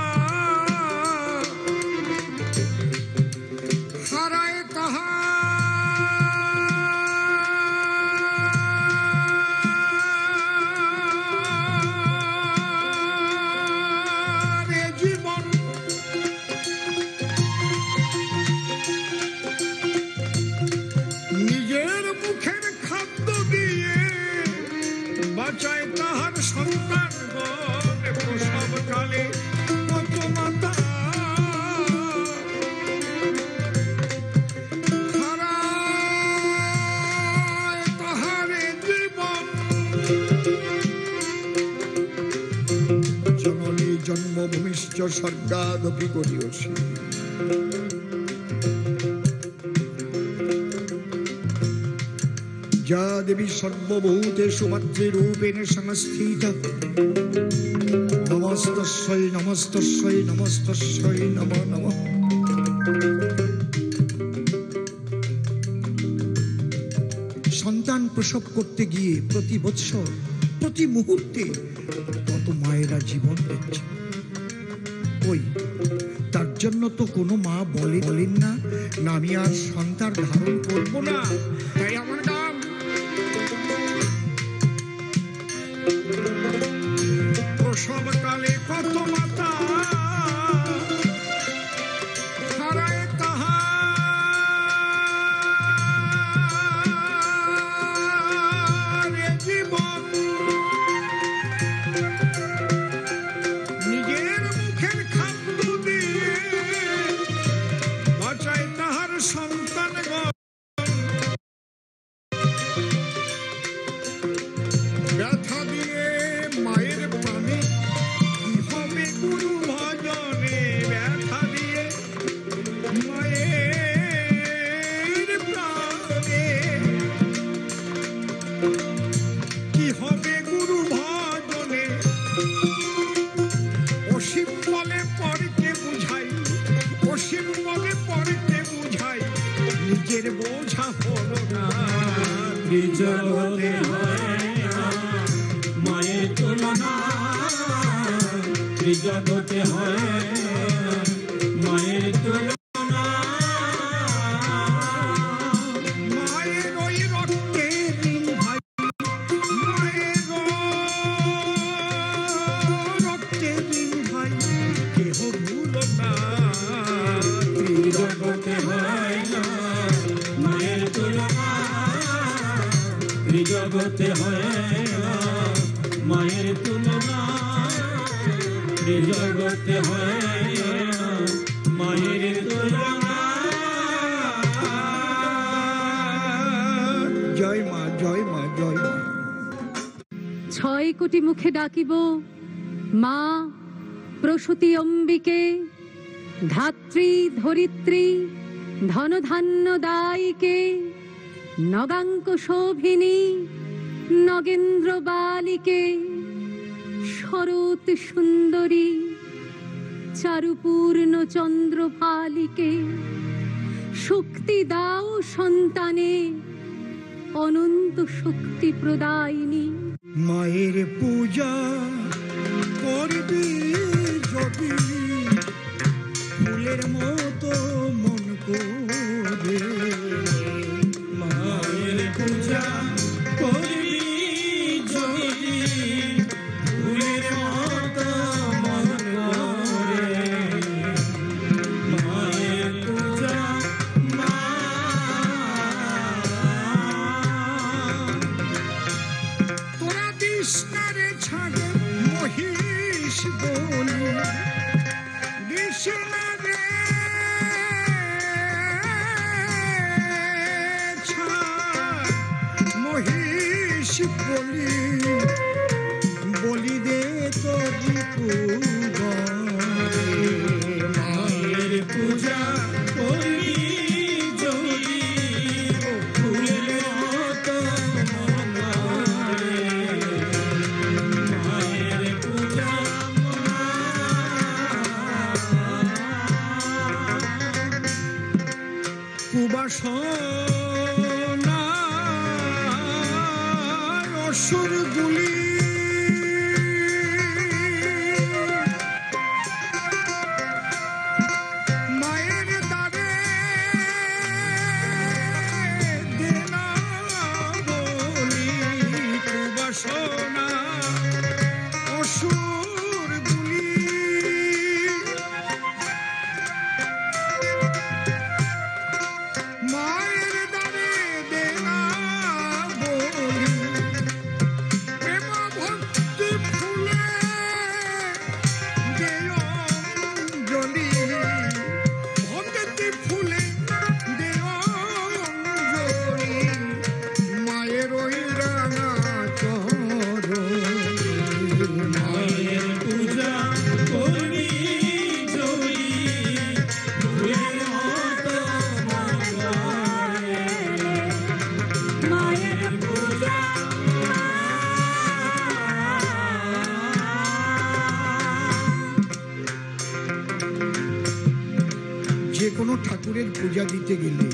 স্বর্গাদপি করিয়সি। যা দেবী সর্বভূতেষু মাতৃরূপেণ সংস্থিতা নমস্তস্যৈ নমস্তস্যৈ নমস্তস্যৈ নমঃ নমঃ। সন্তান প্রসব করতে গিয়ে প্রতি বৎসর প্রতি মুহূর্তে কত মায়েরা জীবন দিচ্ছে, তার জন্য তো কোনো মা বলেন না আমি আর সন্তান ধারণ করব না। তাই আমার নাম প্রসবকালে কত মাতা জীবন जगते मायर तुलना जगते मायर तुलना जगते मायर तुलना। जय मा जय मा जय मा। छय कोटी मुखे डाकिब मा प्रसूति अम्बिके धात्री धरित्री धनधान्य दायिके नगांक शोभिनी नगेंद्र बालिके शरत सुंदरी चारुपूर्ण चंद्रपालिके शक्ति दाओ सन्ताने अनंत शक्ति प्रदायिनी मायेर पूजा करबी जबी फुलेर मतो मन करबे मायेर पूजा करबी जबी पूजा दीते गेले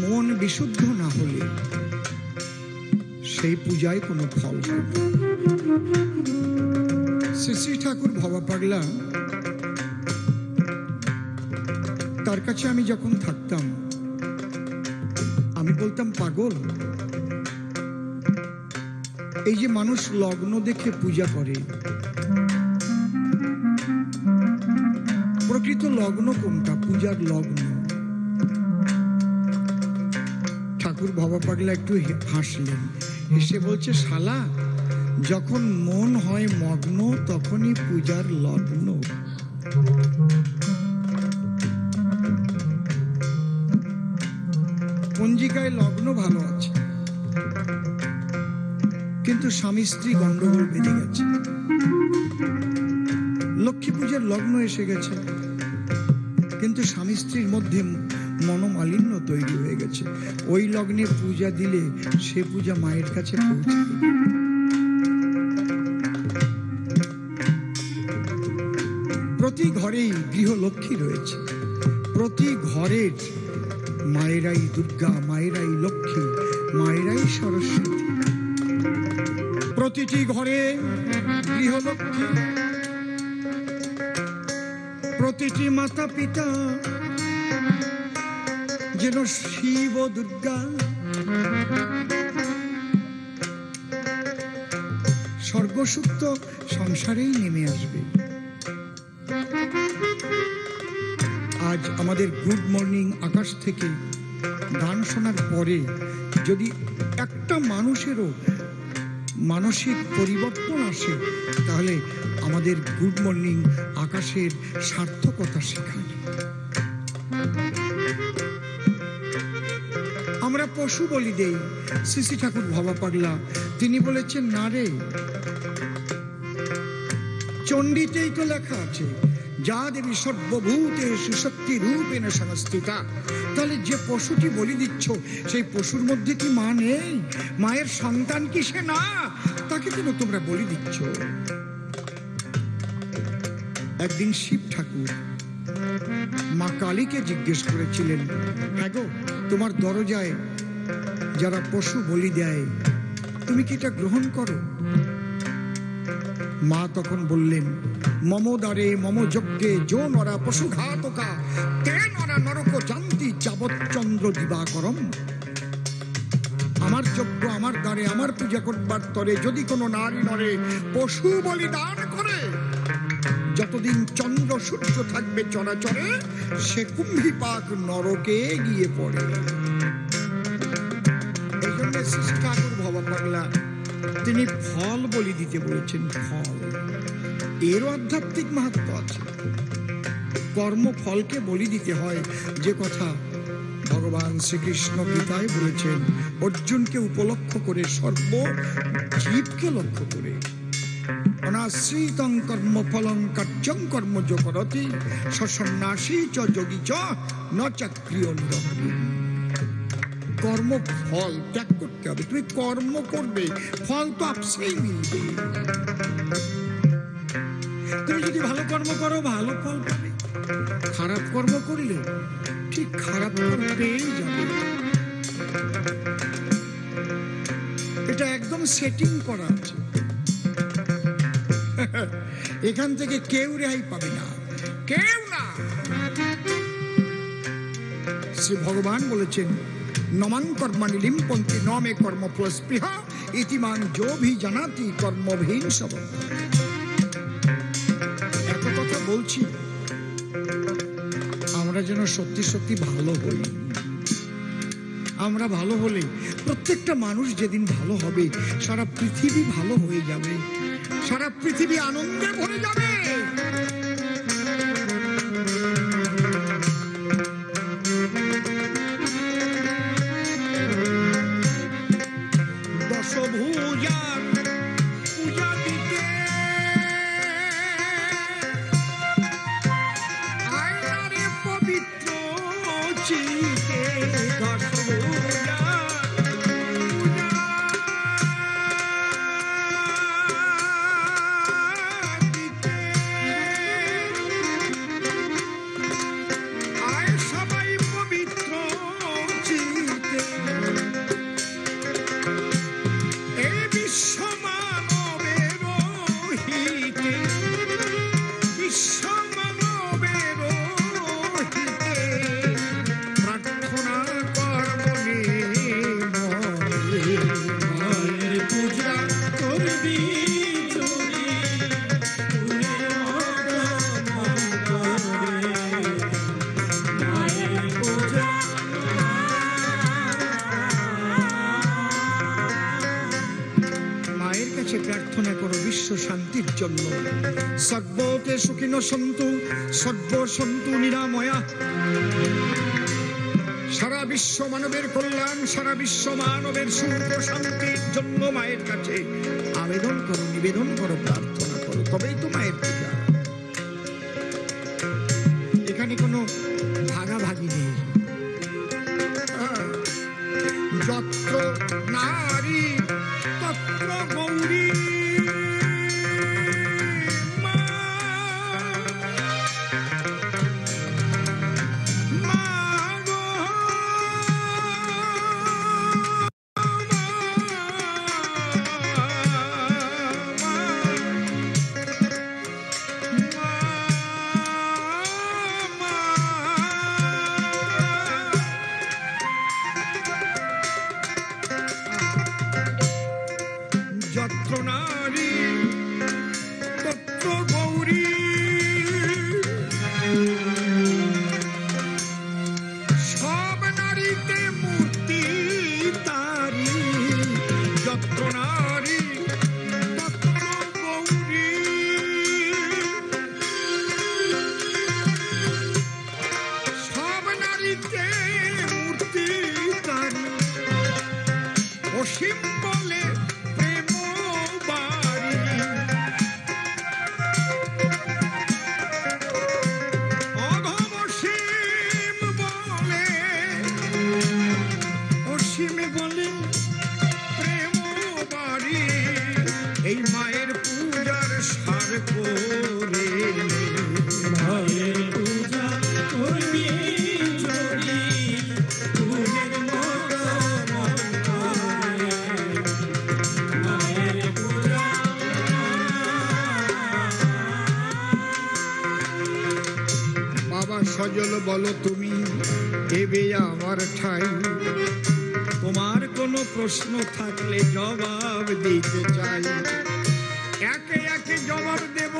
मन विशुद्ध ना होले सेई पूजाय कोनो फल हबे। श्री श्री ठाकुर भावा पागला तार काछे आमी जखन थाकताम आमी बोलताम पागल एई जे मानुष लग्न देखे पूजा करे प्रकृत लग्न कोनटा पूजार लग्न। ठाकुर बाबा पागला एकटू हासलें हेसे बोलछे शाला जखन मन हय मग्न तखनई पूजार लग्न। पंजिकाय लग्न भालो आछे किन्तु स्वामी स्त्री गंडगोल बेधे गेछे। लक्ष्मी पूजार लग्न एसे गेछे किन्तु स्वामी स्त्री मध्य मनोमालिन्य तैरी हो गेछे। ओई लग्ने पूजा दिले से पूजा मायेर काछे पौंछाय। प्रति ঘরেই গৃহলক্ষ্মী রয়েছে। প্রতি ঘরের মায়েরাই দুর্গা, মায়েরাই লক্ষ্মী, মায়েরাই সরস্বতী। প্রতিটি ঘরে গৃহলক্ষ্মী, প্রতিটি মাতা পিতা যেন শিব ও দুর্গা। স্বর্গসুখ তো সংসারেই নেমে আসবে। আজ আমাদের গুড মর্নিং আকাশ থেকে গান শোনার পরে যদি একটা মানুষেরও মানসিক পরিবর্তন আসে, তাহলে আমাদের গুড মর্নিং আকাশের সার্থকতা শেখায়। আমরা পশু বলি দেই, সিসি ঠাকুর ভাবা পাগলা তিনি বলেছেন, না রে, চণ্ডীতেই তো লেখা আছে যা দেবী সর্বভূতে সুশক্তি রূপেণ সংস্থিতা। তাহলে যে পশুটি বলি দিচ্ছ, সেই পশুর মধ্যে কি মা নেই? মায়ের সন্তান কি সে না? তাকে কেন তোমরা বলি দিচ্ছ? একদিন শিব ঠাকুর মা কালীকে জিজ্ঞেস করেছিলেন, হ্যাঁ গো, তোমার দরজায় যারা পশু বলি দেয় তুমি কি এটা গ্রহণ করো? মা তখন বললেন, মম দ্বারে মম যজ্ঞে যো নরা পশু ঘাতকা তে নরা নরক জানতি যাবৎচন্দ্র দিবাকরম। আমার যজ্ঞ, আমার দ্বারে, আমার পূজা করবার তরে যদি কোনো নারী নরে পশু বলি দান করে, যতদিন চন্দ্র সূর্য থাকবে চরাচরে, সে কুম্ভীপাক নরকে গিয়ে পড়ে। এই জন্য শ্রী ঠাকুর ভবা পাগলা তিনি ফল বলি দিতে বলেছেন। ফল, এরও আধ্যাত্মিক মাহাত্ম্য আছে। কর্মফলকে বলি দিতে হয়, যে কথা ভগবান শ্রীকৃষ্ণ গীতায় বলেছেন, অর্জুনকে উপলক্ষ করে, সর্ব জীবকে লক্ষ্য করে। অনাশ্রিতং কর্মফলং কার্যং কর্মজ করতি সন্ন্যাসী চ যোগী চ ন চক্রিয়। কর্মফল ত্যাগ করতে হবে। তুমি কর্ম করবে, ফল তো আপসেই মিলবে। তুমি যদি ভালো কর্ম করো, ভালো ফল পাবে। খারাপ কর্ম করলে ঠিক খারাপ ফল পেয়েই যাবে। এটা একদম সেটিং করা আছে, এখান থেকে কেউ রেহাই পাবে না, কেউ না। শ্রী ভগবান বলেছেন, নমান কর্মাণি লিম্পন্তি ন মে কর্মফলস্পৃহ ইতিমান যো ভি জানাতি কর্মভীন সব। এত কথা বলছি, আমরা যেন সত্যি সত্যি ভালো হই। আমরা ভালো হলে প্রত্যেকটা মানুষ যেদিন ভালো হবে, সারা পৃথিবী ভালো হয়ে যাবে, সারা পৃথিবী আনন্দে ভরে যাবে। সর্বতে সুখিনো সন্তু সর্ব সন্তু নিরাময়া। সারা বিশ্ব মানবের কল্যাণ, সারা বিশ্ব মানবের সুখ শান্তির জন্য মায়ের কাছে আবেদন করো, নিবেদন করো, প্রার্থনা করো, তবেই তো মায়ের পূজা। এখানে কোনো ভাগাভাগি নেই। যত্র নারী তত্র গৌরী। কালীতে মূর্তি তারি অসীম বলে প্রেম বাড়ি অগম অসীম বলে অসীম বলে প্রেম বাড়ি এই মায়ের পূজার সার করে মায়ের পূজা করবি সজল বলো তুমি এবে আমার ঠাই তোমার কোনো প্রশ্ন থাকলে জবাব দিতে চাই একে একে জবাব দেব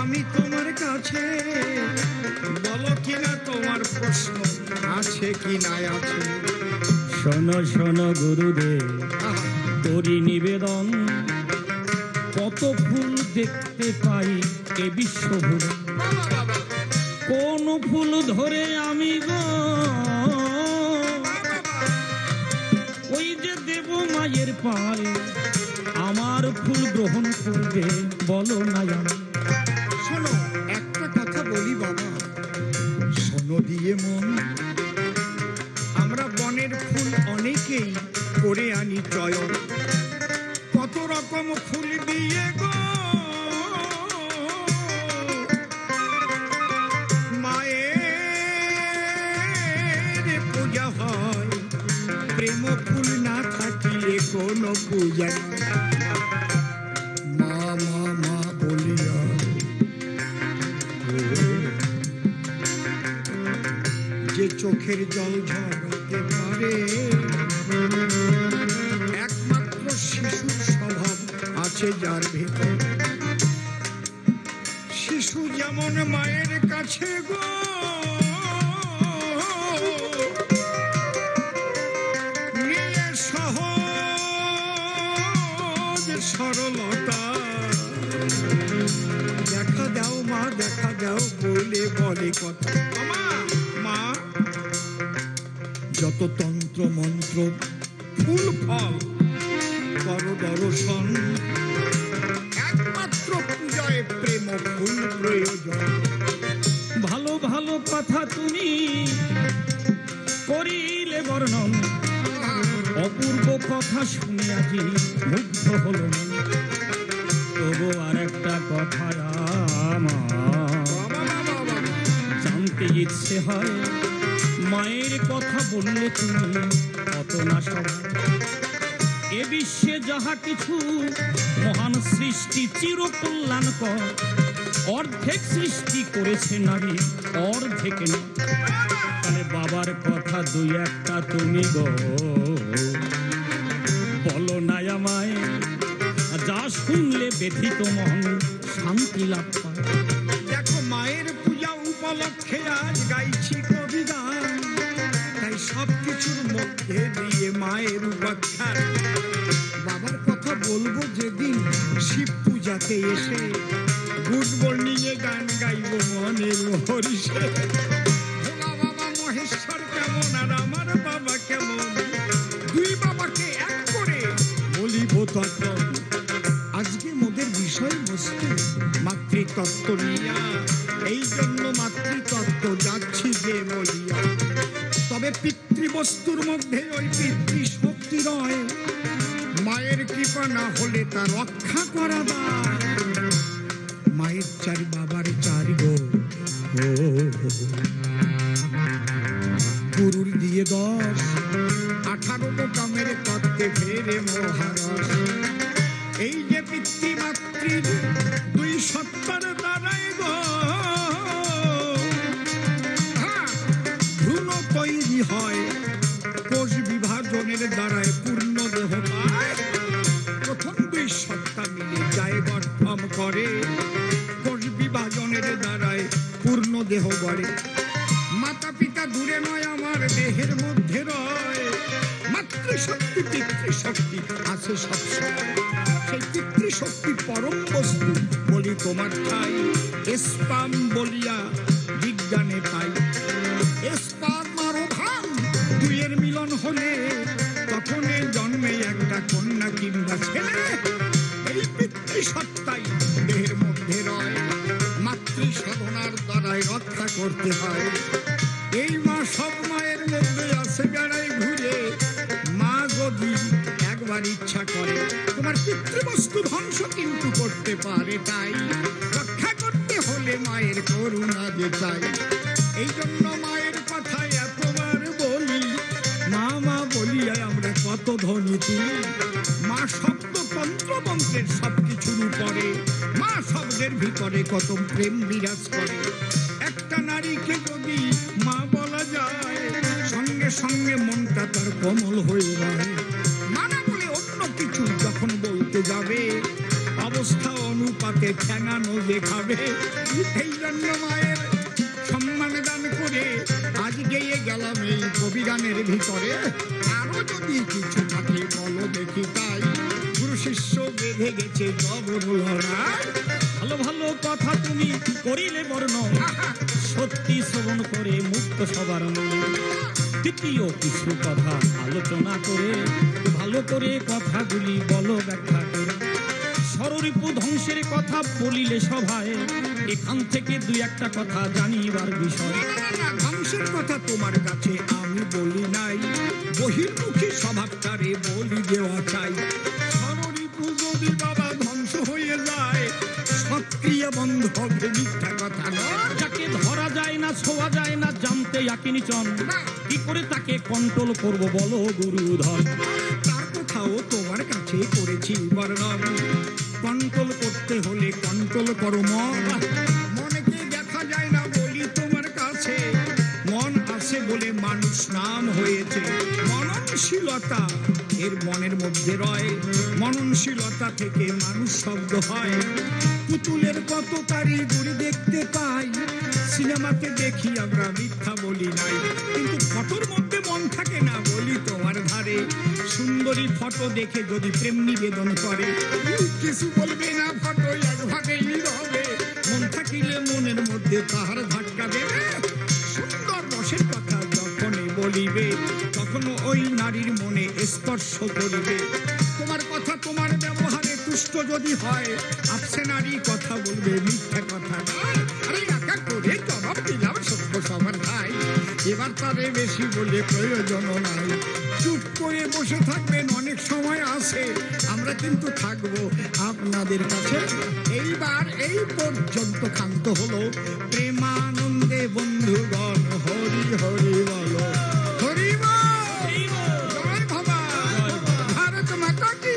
আমি তোমার কাছে বলো কিনা তোমার প্রশ্ন আছে কি না আছে শোনো শোনো গুরুদেব তোরি নিবেদন কত ফুল দেখতে পাই এ বিশ্বভুবন কোন ফুল ধরে আমি গো ওই যে দেব মায়ের পায়ে আমার ফুল গ্রহণ করবে বলো না আমি শোনো একটা কথা বলি বাবা শোনো দিয়ে মন আমরা বনের ফুল অনেকেই করে আনি চয়ন কত রকম ফুল দিয়ে গো প্রেম ফুল না থাকিলে কোনো পূজা মা মা মা বলিয়া যে চোখের জল ঝরাতে পারে একমাত্র শিশুর স্বভাব আছে যার ভেতর শিশু যেমন মায়ের কাছে গো সরলতা দেখা দাও বলে বলে কথা মা যত তন্ত্র মন্ত্র ফুল ফল বড় দর্শন একমাত্র পূজায় প্রেম ফুল প্রয়োজন ভালো ভালো কথা তুমি করিলে বর্ণন অপূর্ব কথা শুনে আছি মুগ্ধ হল তবু আর একটা কথা জানতে ইচ্ছে হয় মায়ের কথা বললে তুমি কত না সবাই এ বিশ্বে যাহা কিছু মহান সৃষ্টি চিরকল্যাণকর অর্ধেক সৃষ্টি করেছে নারী অর্ধেক না তাহলে বাবার কথা দুই একটা তুমি গো বলো না আমায় যা শুনলে ব্যথিত মন শান্তি লাভ পায় দেখো মায়ের পূজা উপলক্ষে আজ গাইছি কবিগান তাই সবকিছুর মধ্যে দিয়ে মায়ের উপাখ্যান বাবার কথা বলবো যেদিন শিব পূজাতে এসে গুড মর্নিংয়ে গান গাইব মনের হরিষে ভোলা বাবা মহেশ্বর কেমন আর আমার বাবা কেমন দুই বাবাকে এক করে বলিব তখন আজকে মোদের বিষয়বস্তু মাতৃতত্ত্ব নিয়া এই জন্য মাতৃতত্ত্ব যাচ্ছি যে বলিয়া তবে পিতৃবস্তুর মধ্যে ওই পিতৃশক্তি রয় মায়ের কৃপা না হলে তা রক্ষা করা দায় মায়ের চারি বাবার চারি গো গুরুর দিয়ে 10-18 কামের তত্ত্বে ফেরে মহারস এই যে পিতৃমাতৃ দুই সত্তার দ্বারাই গো ভ্রূণ তৈরি হয় কোষ বিভাজনের দ্বারায় পূর্ণ দেহ পায় প্রথম দুই সত্তা মিলে যায় গঠন করে কোষ বিভাজনের দ্বারায় পূর্ণ দেহ গড়ে মাতা পিতা দূরে নয় আমার দেহের মধ্যে রয় মাতৃশক্তি পিতৃশক্তি আছে সবসময় সেই পিতৃশক্তি পরম বস্তু বলি তোমার ঠাই স্পাম বলিয়া বিজ্ঞানে পাই স্পাম প্রয়োজন হলে তখনই জন্মে একটা কন্যা কিংবা ছেলে। এই পিতৃসত্তাই দেহের মধ্যে রয়, মাতৃ সাধনার দ্বারাই রক্ষা করতে হয়। এই মা সব মায়ের মধ্যে আসে বেড়াই ঘুরে। মা যদি একবার ইচ্ছা করে তোমার পিতৃবস্তু ধ্বংস কিন্তু করতে পারে, তাই রক্ষা করতে হলে মায়ের করুণা যে চাই। এই জন্য মায়ের কথা এতবার বলি, মা মা বলিয়া আমরা কত ধ্বনি তুলি। মা শব্দ তন্ত্রমন্ত্রের সবকিছুর উপরে, মা শব্দের ভিতরে কত প্রেম বিরাজ করে। একটা নারীকে যদি মা বলা যায়, সঙ্গে সঙ্গে মনটা তার কোমল হয়ে যায়। মানা বলে অন্য কিছু যখন বলতে যাবে, অবস্থা অনুপাতে ঠ্যাঙানো দেখাবে। এই জন্য মায়ের সম্মান দান করে আজ গেয়ে গেলাম এই কবিগানের ভিতরে। আরো যদি কিছু থাকে বলো দেখি। তাই গুরু শিষ্য বেঁধে গেছে জবরলড়াই, ভালো ভালো কথা তুমি করিলে বর্ণ, সত্যি শ্রবণ করে মুক্ত সবার মনে। তৃতীয় কিছু কথা আলোচনা করে ভালো করে কথাগুলি বলো ব্যাখ্যা করে। সররিপু ধ্বংসের কথা বলিলে সভায়, এখান থেকে দুই একটা কথা জানিবার বিষয়। ধ্বংসের কথা তোমার কাছে আমি বলি নাই, বহির্মুখী স্বভাবটারে বলি দেওয়া চাই। সররিপু যদি বাবা ধ্বংস হয়ে যায়, সক্রিয় বন্ধ হবে মিথ্যা কথা। যাকে ধরা যায় না, ছোঁয়া যায় না, জানতে ইয়াকিনি চন, কি করে তাকে কন্ট্রোল করব বলো গুরুধর। তোমার কাছে করেছি বর্ণন, কন্ট্রোল করতে হলে কন্ট্রোল করো মন। মনকে দেখা যায় না বলি তোমার কাছে, মন আছে বলে মানুষ নাম হয়েছে। মননশীলতা এর মনের মধ্যে রয়, মননশীলতা থেকে মানুষ শব্দ হয়। পুতুলের কত কারিগরি দেখতে পাই, সিনেমাতে দেখি আমরা মিথ্যা বলি নাই, কিন্তু ফটোর মধ্যে মন থাকে না বলি তোমার ধারে। সুন্দরী ফটো দেখে যদি প্রেম নিবেদন করে, কিছু বলবে না, ফটো একভাবে হবে, মন থাকিলে মনের মধ্যে তাহার ধাক্কা দেবে। সুন্দর রসের কথা যখনই বলিবে, তখন ওই নারীর মনে স্পর্শ করিবে। তোমার কথা তোমার ব্যবহারে তুষ্ট যদি হয়, আপসে নারী কথা বলবে মিথ্যা কথা। আরে একা করে জবাব দিলাম সত্য সবার ভাই, এবার তারে বেশি বলে প্রয়োজন নাই। চুপ করে বসে থাকবেন, অনেক সময় আছে, আমরা কিন্তু থাকবো আপনাদের কাছে। এইবার এই পর্যন্ত ক্ষান্ত হলো। প্রেমানন্দে বন্ধুগণ হরি হরি বলো, হরি জয় বাবা, ভারত মাতা কি।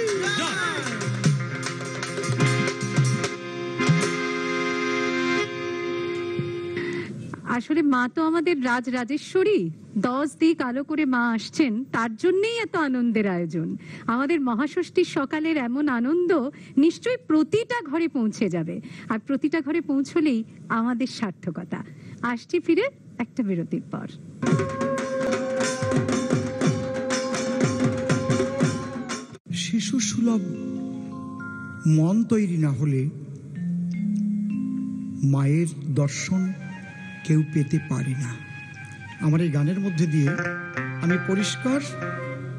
আসলে মা তো আমাদের রাজ রাজেশ্বরী, 10 দিক আলো করে মা আসছেন, তার জন্যই এত আনন্দের আয়োজন। আমাদের মহাষষ্ঠীর সকালের এমন আনন্দ নিশ্চয়ই প্রতিটা ঘরে পৌঁছে যাবে, আর প্রতিটা ঘরে পৌঁছলেই আমাদের সার্থকতা। আসছি ফিরে একটা বিরতির পর। শিশু সুলভ মন তৈরি না হলে মায়ের দর্শন কেউ পেতে পারি না। আমার এই গানের মধ্যে দিয়ে আমি পরিষ্কার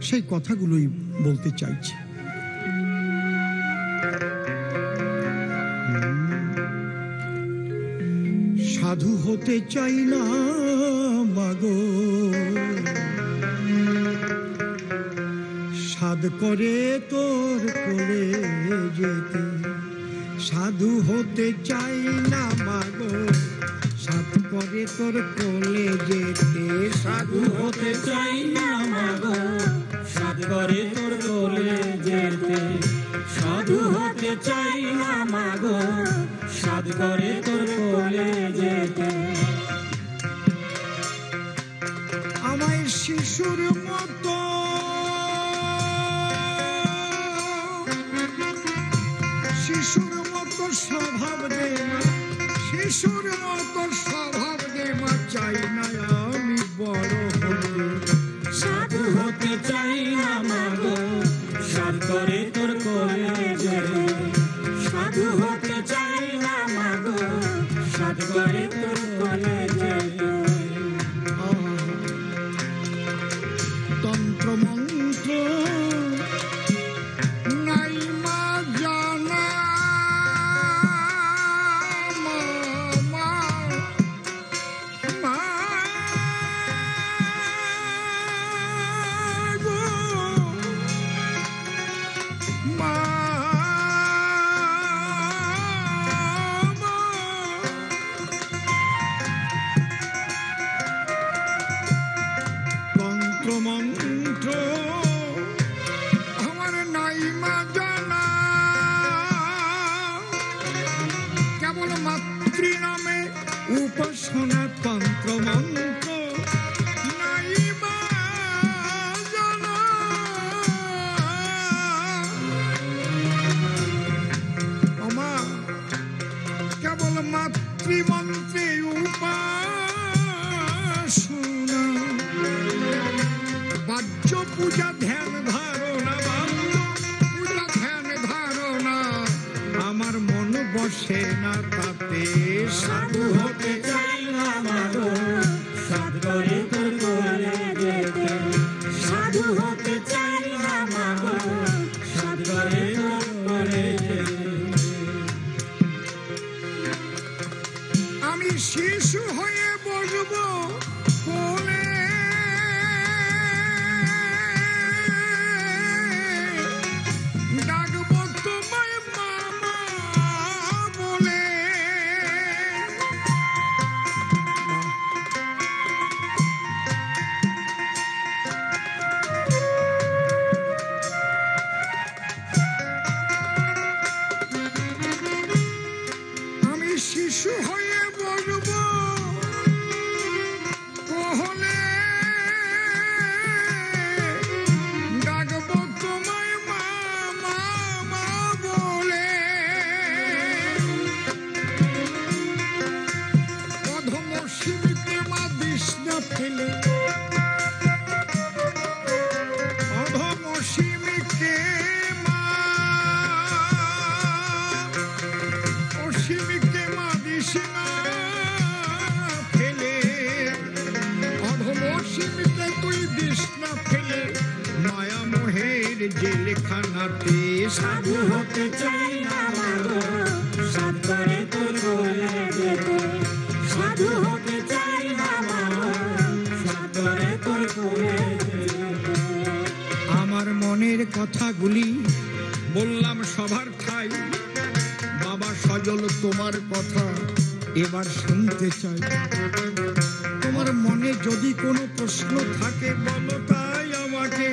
সেই কথাগুলোই বলতে চাইছি। সাধু হতে চাই না মাগো, সাধ করে তোর কোলে যেতে। সাধু হতে চাই না মাগো, সাধ করে তোর কোলে যেতে। সাধু হতে চাই না মাগো, সাধ করে তোর কোলে যেতে। সাধু হতে চাই না মাগো, সাধ করে তোর কোলে যেতে। আমায় শিশুর মতো স্বভাব দে, শিশুর মতো স্বভাব দে মা, চাই না আমি বড় হতে। সাধু হতে চাই না মাগো, সাধ করে তোর কোলে যেতে। সাধু হতে চাই না মাগো, সাধ করে তোর কোলে যেতে। মন্ত্র আমার নাই মা জানা, কেবল মাতৃনামে উপাসনা তন্ত্র মন্ত্র নাই মা জানা। আমার কেবল মাতৃমন্ত্রে উপাসনা বাহ্য পূজা ধ্যান ধারণা, বাহ্য পূজা ধ্যান ধারণা আমার মন বসে না, তাতে সাধু হতে চাই না। মাগো সাধুরে তোর কোলে যেতে সাধু হতে চাই না, মাগো সাধুরে তোর কোলে যেতে। আমি শিশু হয়ে বসবো কোলে, শিশু হয়ে বলব কোলে, ডাকব তোমায় মা মা মা বলে। অধম শিবিতে মা বিষ্ণা ফেলে, অধম শিবিতে মা অসীমিক ফেলে, অধম সীমিতে তুই বিষ্ণা ফেলে। মায়া মোহের জেলখানাতে সাধু হতে চাই না, মাগো সাধুরে তোর কোলে যেতে সাধু হতে চাই না, মাগো সাধুরে তোর কোলে যেতে। আমার মনের কথাগুলি বললাম সবার ঠাই, বাবা সজল তোমার কথা এবার শুনতে চাই। তোমার মনে যদি কোনো প্রশ্ন থাকে বলো তাই আমাকে,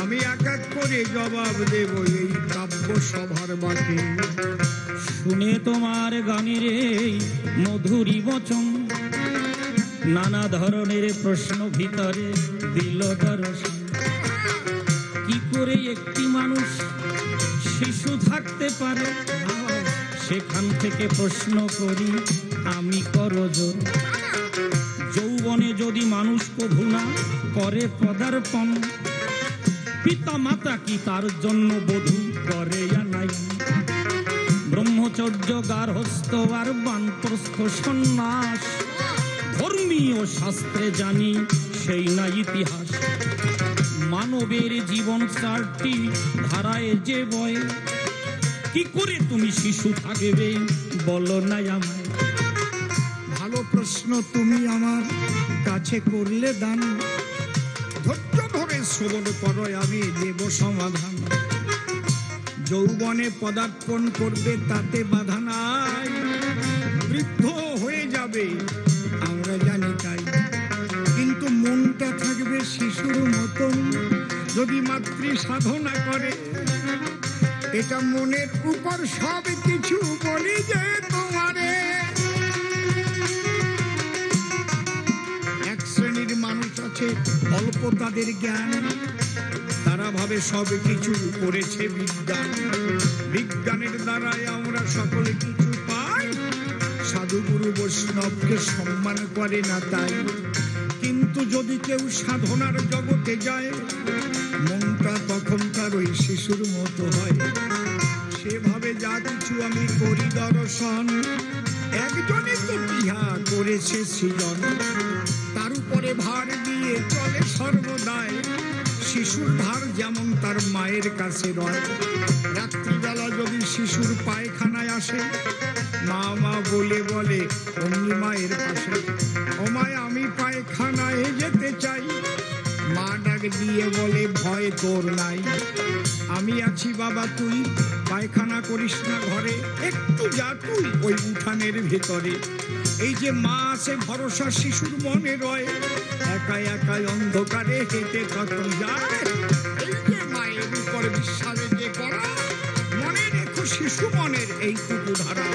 আমি এক এক করে জবাব দেব এই কাব্য সভার মাঝে। শুনে তোমার গানের এই মধুরী বচন, নানা ধরনের প্রশ্ন ভিতরে দিল দর্শন। কি করে একটি মানুষ শিশু থাকতে পারে, সেখান থেকে প্রশ্ন করি আমি করজোর। যৌবনে যদি মানুষ কভু না করে পদার্পণ, পিতা মাতা কি তার জন্য বধূ করে নাই। ব্রহ্মচর্য গার্হস্থ্য আর বানপ্রস্থ সন্ন্যাস, ধর্মীয় শাস্ত্রে জানি সেই না ইতিহাস। মানবের জীবন চারটি ধারায় যে বয়, কি করে তুমি শিশু থাকবে বলো না আমায়। ভালো প্রশ্ন তুমি আমার কাছে করলে দান, ধৈর্য ধরে শ্রবণ করো আমি দেব সমাধান। যৌবনে পদার্পণ করবে তাতে বাধা নাই, বৃদ্ধ হয়ে যাবে আমরা জানি তাই। কিন্তু মনটা থাকবে শিশুর মতন যদি মাতৃ সাধনা করে। এটা মনের উপর সব কিছু বলি যে তোমারে। এক শ্রেণীর মানুষ আছে অল্প তাদের জ্ঞান, তারা ভাবে সব কিছু করেছে বিজ্ঞান। বিজ্ঞানের দ্বারাই আমরা সকলে কিছু পাই, সাধুগুরু বৈষ্ণবকে সম্মান করে না তাই। কিন্তু যদি কেউ সাধনার জগতে যায়, মনটা তখন তার ওই শিশুর মতো হয়। সেভাবে যা কিছু আমি করি দর্শন, একজনই তো বিহা করেছে সৃজন, তার উপরে ভার দিয়ে চলে সর্বদাই। শিশুর ভার যেমন তার মায়ের কাছে রয়, রাত্রিবেলা যদি শিশুর পায়খানায় আসে মা মা বলে বলে অমনি মায়ের পাশে, ও মায় আমি পায়খানায় যেতে চাই। মা ডাক দিয়ে বলে ভয় তোর নাই, আমি আছি বাবা, তুই পায়খানা করিস না ঘরে, একটু যা তুই ওই উঠানের ভেতরে। भरोसा शिशुर मन रय एका एका अंधकारे हेटे कतन जाए मायर ऊपर विश्वास मने रेखो शिशु मनेर एई टुकु धारा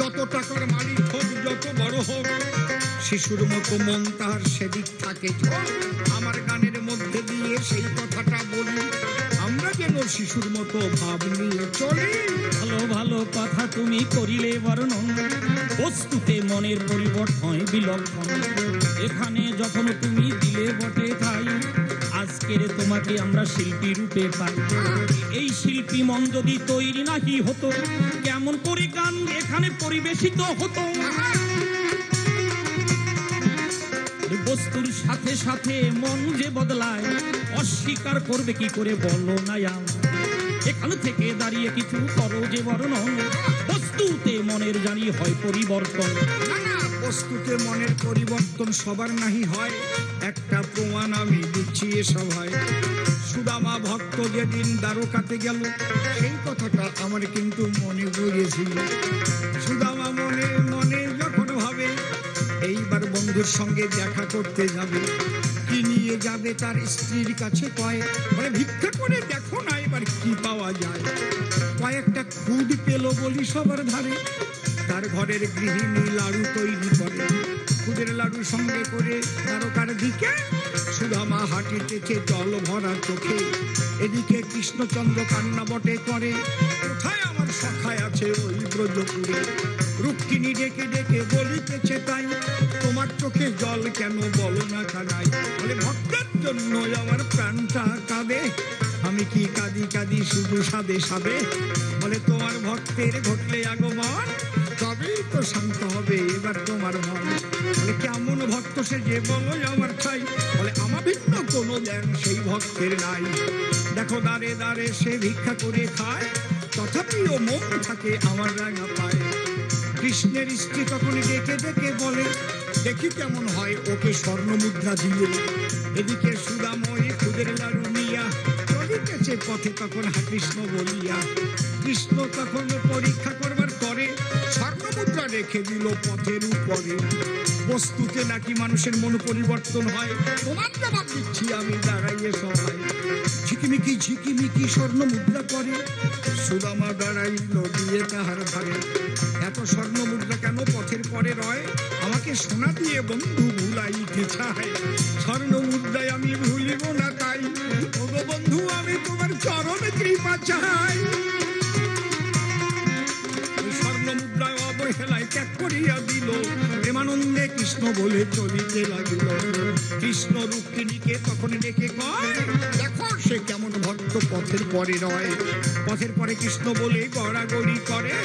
जत टाकार मालिक होक जत बड़ होक शिशुर मतो मन तार सेदिक थाके आमार गानेर मध्य दिए सेई कथाटा बोली आमरा जेन शिशुर मतो भाव निये चली भालो भालो कथा तुमी करिले वर्णन वस्तुते मनेर परिवर्तन बिलक्षण एखाने जखन तुमी दिले बटे ठाई आजकेर तोमाके आमरा शिल्पी रूपे पाई एई शिल्पी मन जदि तैरी नाकि हतो केमन करे गान एखाने परिवेशित हतो अस्वीकार करबे कि करे बोलो ना एखान थेके दाड़िये किछु करो जे बरण वस्तुते मनेर जानी हय परिवर्तन वस्तुते मनेर परिवर्तन सबार नाहि हय एकटा प्रमाण आमि दिच्छि ए सभाय सुदामा भक्त जेदिन दारुकाते गेल सेई कथाटा आमार किन्तु मने बुझेছিল सुदामा मने मने যখন ভাবে এইবার বন্ধুর সঙ্গে দেখা করতে যাবে কি নিয়ে যাবে তার স্ত্রীর কাছে কয় মানে ভিক্ষা করে দেখো না এবার কি পাওয়া যায় কয়েকটা খুদ পেল বলি সবার ধারে তার ঘরের গৃহিণী লাড়ু তৈরি করে খুদের লাড়ু সঙ্গে করে দারুকার দিকে सुदामा हाटिते जल भरा चोखे एदिके कृष्णचंद्र कान्ना बटे करे कोथाय आमार सखाय आछे ओई ब्रजपुरे रुक्मिणी डेके डेके बोलितेछे ताई तोमार चोखे जल केन बोलो ना कानाई बोले भक्तेर जन्य आमार प्राणटा काबे आमी कि कादी कादी शुधु सादे सादे बोले तोमार भक्तेर घटले आगमन तबेई तो शांत होबे एबार तोमार मन बोले केमन भक्त से जे बोलो आमार चाई देखो दारे दारे से भिक्षा करे खाए तथापि ओ मन थाके आमार रांगा पाए कृष्णेर स्त्री तखन डेके डेके बोले देखि केमन हय ओके स्वर्ण मुद्रा दिए एदिके सुदामयी खुदेर लाड़ू निया चलितेछे पथे तखन हा कृष्ण बोलिया कृष्ण तखन परीक्षा करबार परे स्वर्ण मुद्रा रेखे दिल पथेर उपरे वस्तुते नाकि मानुषेर मन परिवर्तन हय तोमार जवाब दिच्छि आमि दाड़ाइये सबाई झिकिमिकि स्वर्ण मुद्रा करे सुदामा दाड़ाइल दिये ताहार भागे एत स्वर्ण मुद्रा केन पथेर परे रय आमाके सोना दिये बंधु भुलाइते चाय स्वर्ण मुद्राय आमि भुलिब ना ताई ओगो बंधु आमि तोमार चरण कृपा चाई स्वर्ण मुद्राय अबहेलाय त्याग करिया दिल प्रेमानंदे कृष्ण बोले चलिते लागल कृष्ण रुक्मिणी के तखन डेके कय देखो से केमन भक्त पथेर परे रय पथेर परे कृष्ण बोले गड़ागड़ी करे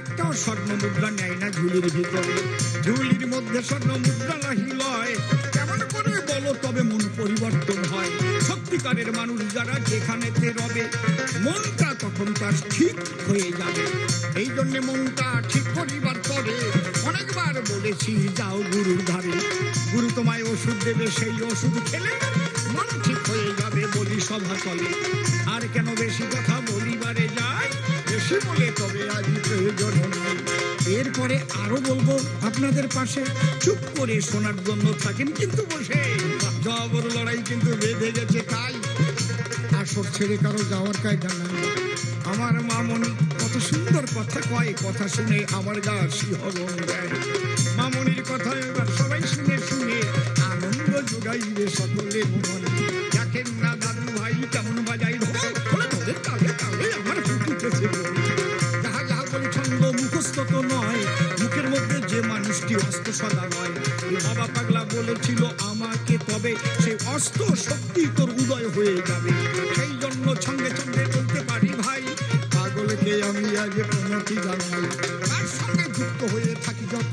एकटाओ स्वर्ण मुद्रा नेय ना झुलिर भितरे झुलिर मध्ये स्वर्ण मुद्रा नाहि लय केमन करे बोलो तबे मन परिवर्तन हय सत्यिकारेर मानुष जारा जेखानेते रबे मनटा तखन तार ठीक हये जाबे एई जन्य मनटा ठीक करिबार परे अनेकबार जाओ गुरुर धारे गुरु तुम्हारे ओषुध देवे सेई ओषुध खेले मन ठीक हये जाबे बोली सभा चले आर केन बेशी कथा बोलिबारे जाय बेशी बोले तबे आदि प्रयोजन हय एरपरे आरो बोलबो आपनादेर पाशे चुप करे शोनार जन्य थाकेन किन्तु बसे जबर लड़ाई किन्तु बेधे गेछे ताई आसर छेड़े कारो जाओयार कायदा नाई आमार मामनि कत सुंदर कथा कय कथा शुने आमार गा शिहरन गाय मामनिर कथा एबार सबाई शुने शुने आनंद जोगाइबे सकले मन जाकेन ना दादू भाई केमन बाजाई ढोल बोले तोदेर काले काले आमार फुटितेছে যাহা যাহা বলি ছন্দ মুখস্থ তো নয় মুখের মধ্যে যে মানুষটি অস্ত সদা নয় বাবা পাগলা বলেছিল আমাকে তবে সেই অস্ত শক্তি তোর উদয় হয়ে যাবে সেই জন্য ছন্দে ছন্দে চলতে পারি ভাই পাগলকে আমি আজ প্রণতি জানাই তার সঙ্গে যুক্ত হয়ে থাকি যত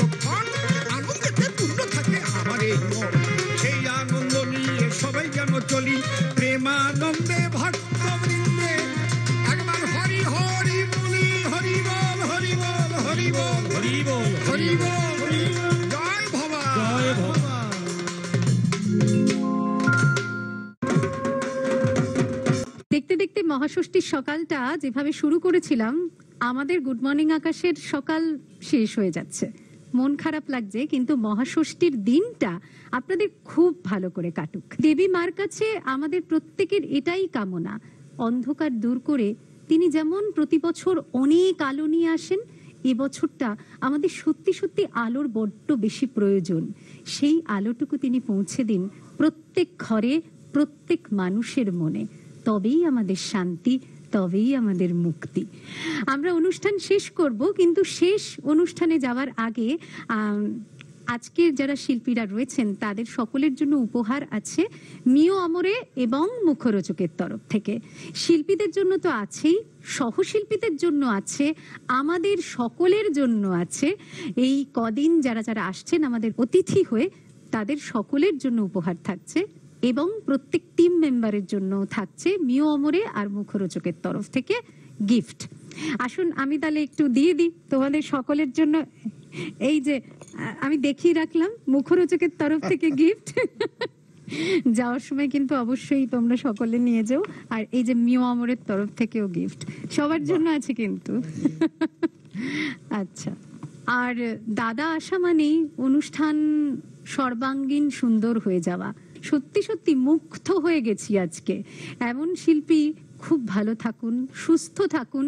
चली प्रेमानंदे भक्त वृंदे एक बार हरि हरि बोली हरि बोल हरि बोल हरि बोल हरि बोल हरि बोल जय भवा जय भवा देखते देखते महाषष्ठी সকালটা যেভাবে শুরু করেছিলাম আমাদের গুড মর্নিং আকাশের সকাল শেষ হয়ে যাচ্ছে मन खराब लागছে কিন্তু মহাষষ্ঠীর দিনটা আপনাদের খুব ভালো করে কাটুক। দেবী মার কাছে আমাদের প্রত্যেকের এটাই কামনা, অন্ধকার দূর করে তিনি যেমন প্রতি বছর অনেক আলো নিয়ে আসেন, এই বছরটা আমাদের সত্যি সত্যি আলোর বড্ড বেশি প্রয়োজন। সেই আলোটুকু তিনি পৌঁছে দিন প্রত্যেক ঘরে প্রত্যেক মানুষের মনে, তবেই আমাদের শান্তি, তবেই আমাদের মুক্তি। আমরা অনুষ্ঠান শেষ করব, কিন্তু শেষ অনুষ্ঠানে যাওয়ার আগে আজকের যারা শিল্পীরা রয়েছেন তাদের সকলের জন্য উপহার আছে মিও আমরে এবং মুখরোচকের তরফ থেকে। শিল্পীদের জন্য তো আছেই, সহশিল্পীদের জন্য আছে, আমাদের সকলের জন্য আছে। এই কদিন যারা যারা আসছেন আমাদের অতিথি হয়ে তাদের সকলের জন্য উপহার থাকছে এবং প্রত্যেক টিম মেম্বারের জন্য থাকছে মিও আমরে আর মুখরোচকের তরফ থেকে গিফট। আসুন আমি তাহলে একটু দিয়ে দিই তোমাদের সকলের জন্য। এই যে আমি দেখিয়ে রাখলাম মুখরোচকের তরফ থেকে গিফট, যাওয়ার সময় কিন্তু অবশ্যই তোমরা সকলে নিয়ে যাও। আর এই যে মিও আমরের তরফ থেকেও গিফট সবার জন্য আছে কিন্তু। আচ্ছা, আর দাদা আসা মানেই অনুষ্ঠান সর্বাঙ্গীন সুন্দর হয়ে যাওয়া। সত্যি সত্যি মুগ্ধ হয়ে গেছি আজকে। এমন শিল্পী খুব ভালো থাকুন, সুস্থ থাকুন,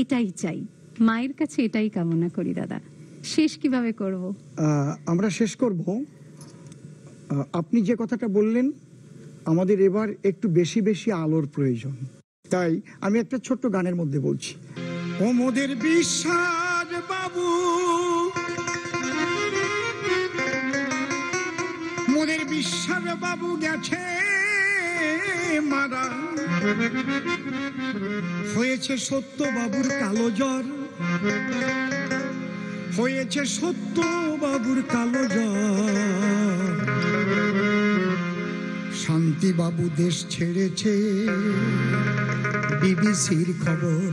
এটাই চাই, মায়ের কাছে এটাই কামনা করি। দাদা শেষ কিভাবে করব? আমরা শেষ করব, আপনি যে কথাটা বললেন আমাদের এবার একটু বেশি বেশি আলোর প্রয়োজন, তাই আমি একটা ছোট্ট গানের মধ্যে বলছি। ওমদের বিশ্বাস বাবু মোদের বিশ্বাস বাবু গেছে মারা, হয়েছে সত্য বাবুর কালো জ্বর, হয়েছে সত্য বাবুর কালো জ্বর। শান্তি বাবু দেশ ছেড়েছে, বিবিসির খবর।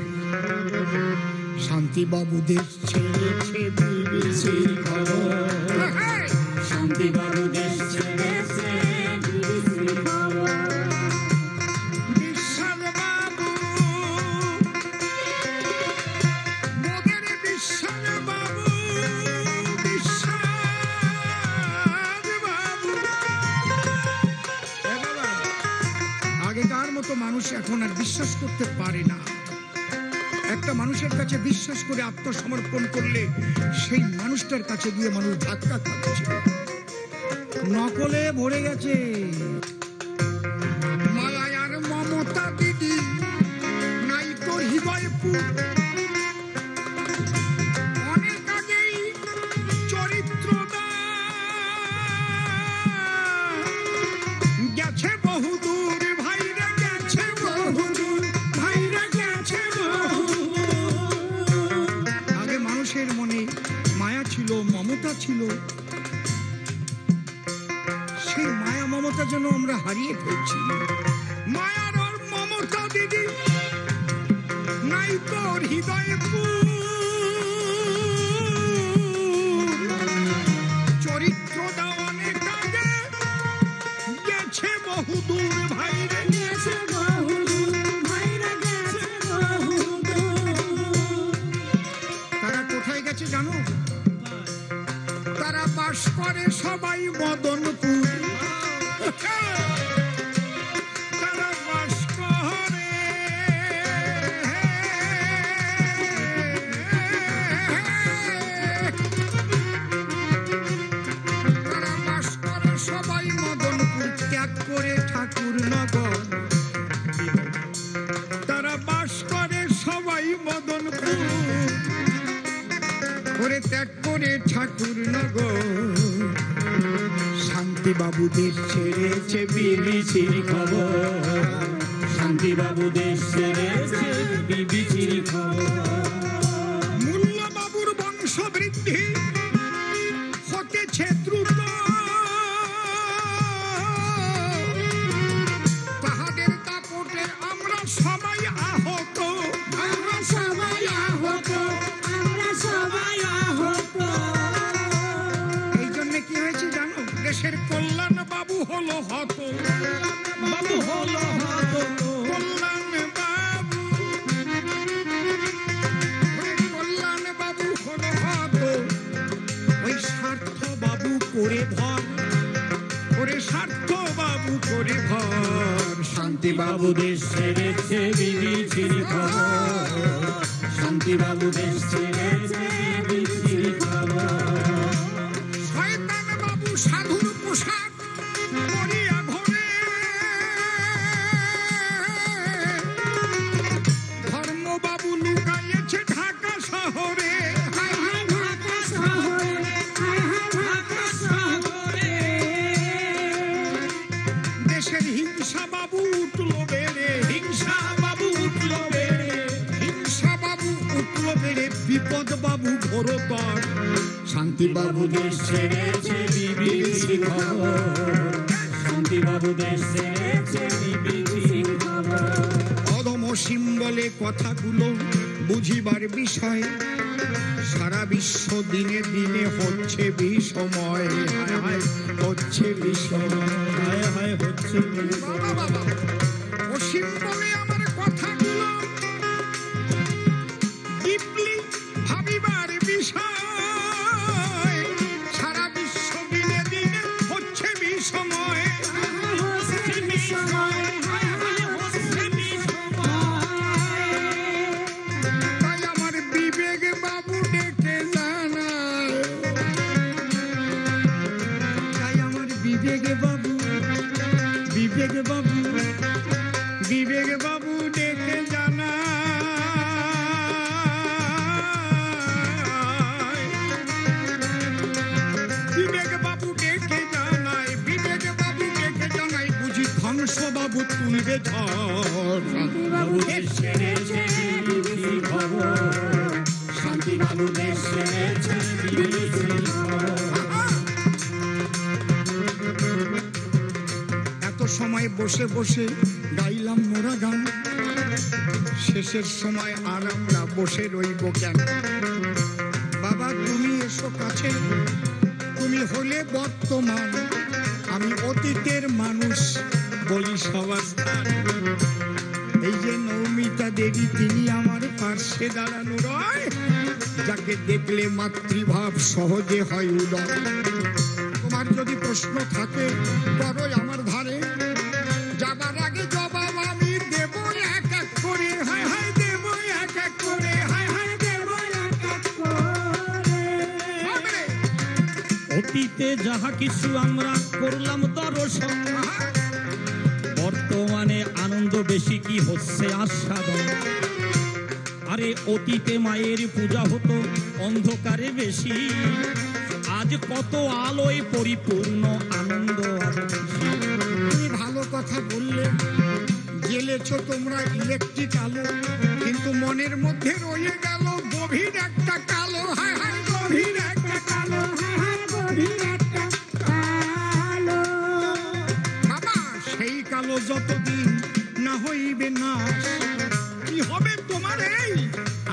শান্তি বাবু দেশ ছেড়েছে, বিবিসির খবর। শান্তি বাবু দেশ ছেড়েছে, বিবিসির খবর। মানুষ এখন আর বিশ্বাস করতে পারে না। একটা মানুষের কাছে বিশ্বাস করে আত্মসমর্পণ করলে সেই মানুষটার কাছে গিয়ে মানুষ ধাক্কা খাচ্ছে। নকলে ভরে গেছে মালায়ার মমতা দিদি, নাই তো হৃদয়পুর। অনেক আগেই চরিত্র গেছে বহুদূর, মমতা ছিল, সেই মায়া মমতা যেন আমরা হারিয়ে ফেলছি। মায়ার আর মমতা দিদি নাই তোর হৃদয়ে চরিত্র দাওয়ানে কাজে গেছে বহুদূর ভাইরে। তারা কোথায় গেছে জানো? তারা বাস করে সবাই মদনপুর, তারা বাস করে সবাই মদনপুর ত্যাগ করে ঠাকুরনগর। তারা বাস করে সবাই মদনপুর করে ত্যাগ করে ঠাকুরনগর। শান্তি বাবু দেশ ছেড়েছে, বিবিসির খবর। শান্তি বাবু দেশ ছেড়েছে, বিবিসির খবর। মোল্লা বাবুর বংশবৃদ্ধি হতেছে দ্রুত, তাহাদের দাপটে আমরা সবাই আহত, আমরা সবাই আহত, আমরা সবাই আহত। এই জন্য কি হয়েছে জানো? দেশের কল্যাণ বাবু হলো হত, বাবু হলো হত। কল্যাণ বাবু, কল্যাণ বাবু হলো হত। शांति बाबू देश शांति बाबू देश बाबू साधु पोशाक धर्म बाबू लुकाइए ढाका शहरे हिंसा बाबू उठलो बेड़े हिंसा बाबू उठलो बेड़े हिंसा बाबू उठलो बेड़े विपद बाबू घोरो पार शांति बाबू देश ছেড়েছে বিবিসি খবর শান্তি বাবু দেশ ছেড়েছে বিবিসি খবর অদম অসীম বলে কথাগুলো বুঝিবার বিষয় সারা বিশ্ব দিনে দিনে হচ্ছে বিষময় হায় হায় হচ্ছে বিষময় হায় হায় হচ্ছে বাবা বাবা অসীম বলে আমার কথাগুলো ডিপলি ভাবিবার বিষয় সারা বিশ্ব দিনে দিনে হচ্ছে বিষময় হচ্ছে বিষময় হায় হায় হচ্ছে বিষময় তাই আমার বিবেক বাবু विवेक बाबू देखे जाना विवेक बाबू देखे जाना विवेक बाबू देखे जाना बुझी ध्वंस बाबू तुलबे शांति बाबू समय बसे बसे गाइलाम मोरा गान शेषेर समय आरामरा बसे रइब केन बाबा तुमी एसो काछे तुमी होले बर्तमान आमी अतीतेर मानुष बलि सबास्थान एई जे नौमिता देवी तिनि आमार पाशे दाड़ानो रय जाके देखले मातृभाव सहजे हय उदय तोमार जदि प्रश्न थाके बड़ई आमार धारे जहा किछु आमरा करलाम दर्शन बर्तमाने आनंद बेशी की होच्छे आस्वादन आरे अतीते मायेर पूजा हतो अंधकारे बेशी आज कत आलोय परिपूर्ण आनंद आमी भालो कथा बोलले गेलेछो तोमरा इलेक्ट्रिक आलो किन्तु मनेर मध्ये रये गेल गभीर एकटा कालो हाय हाय गभीर एकटा कालो हाय हाय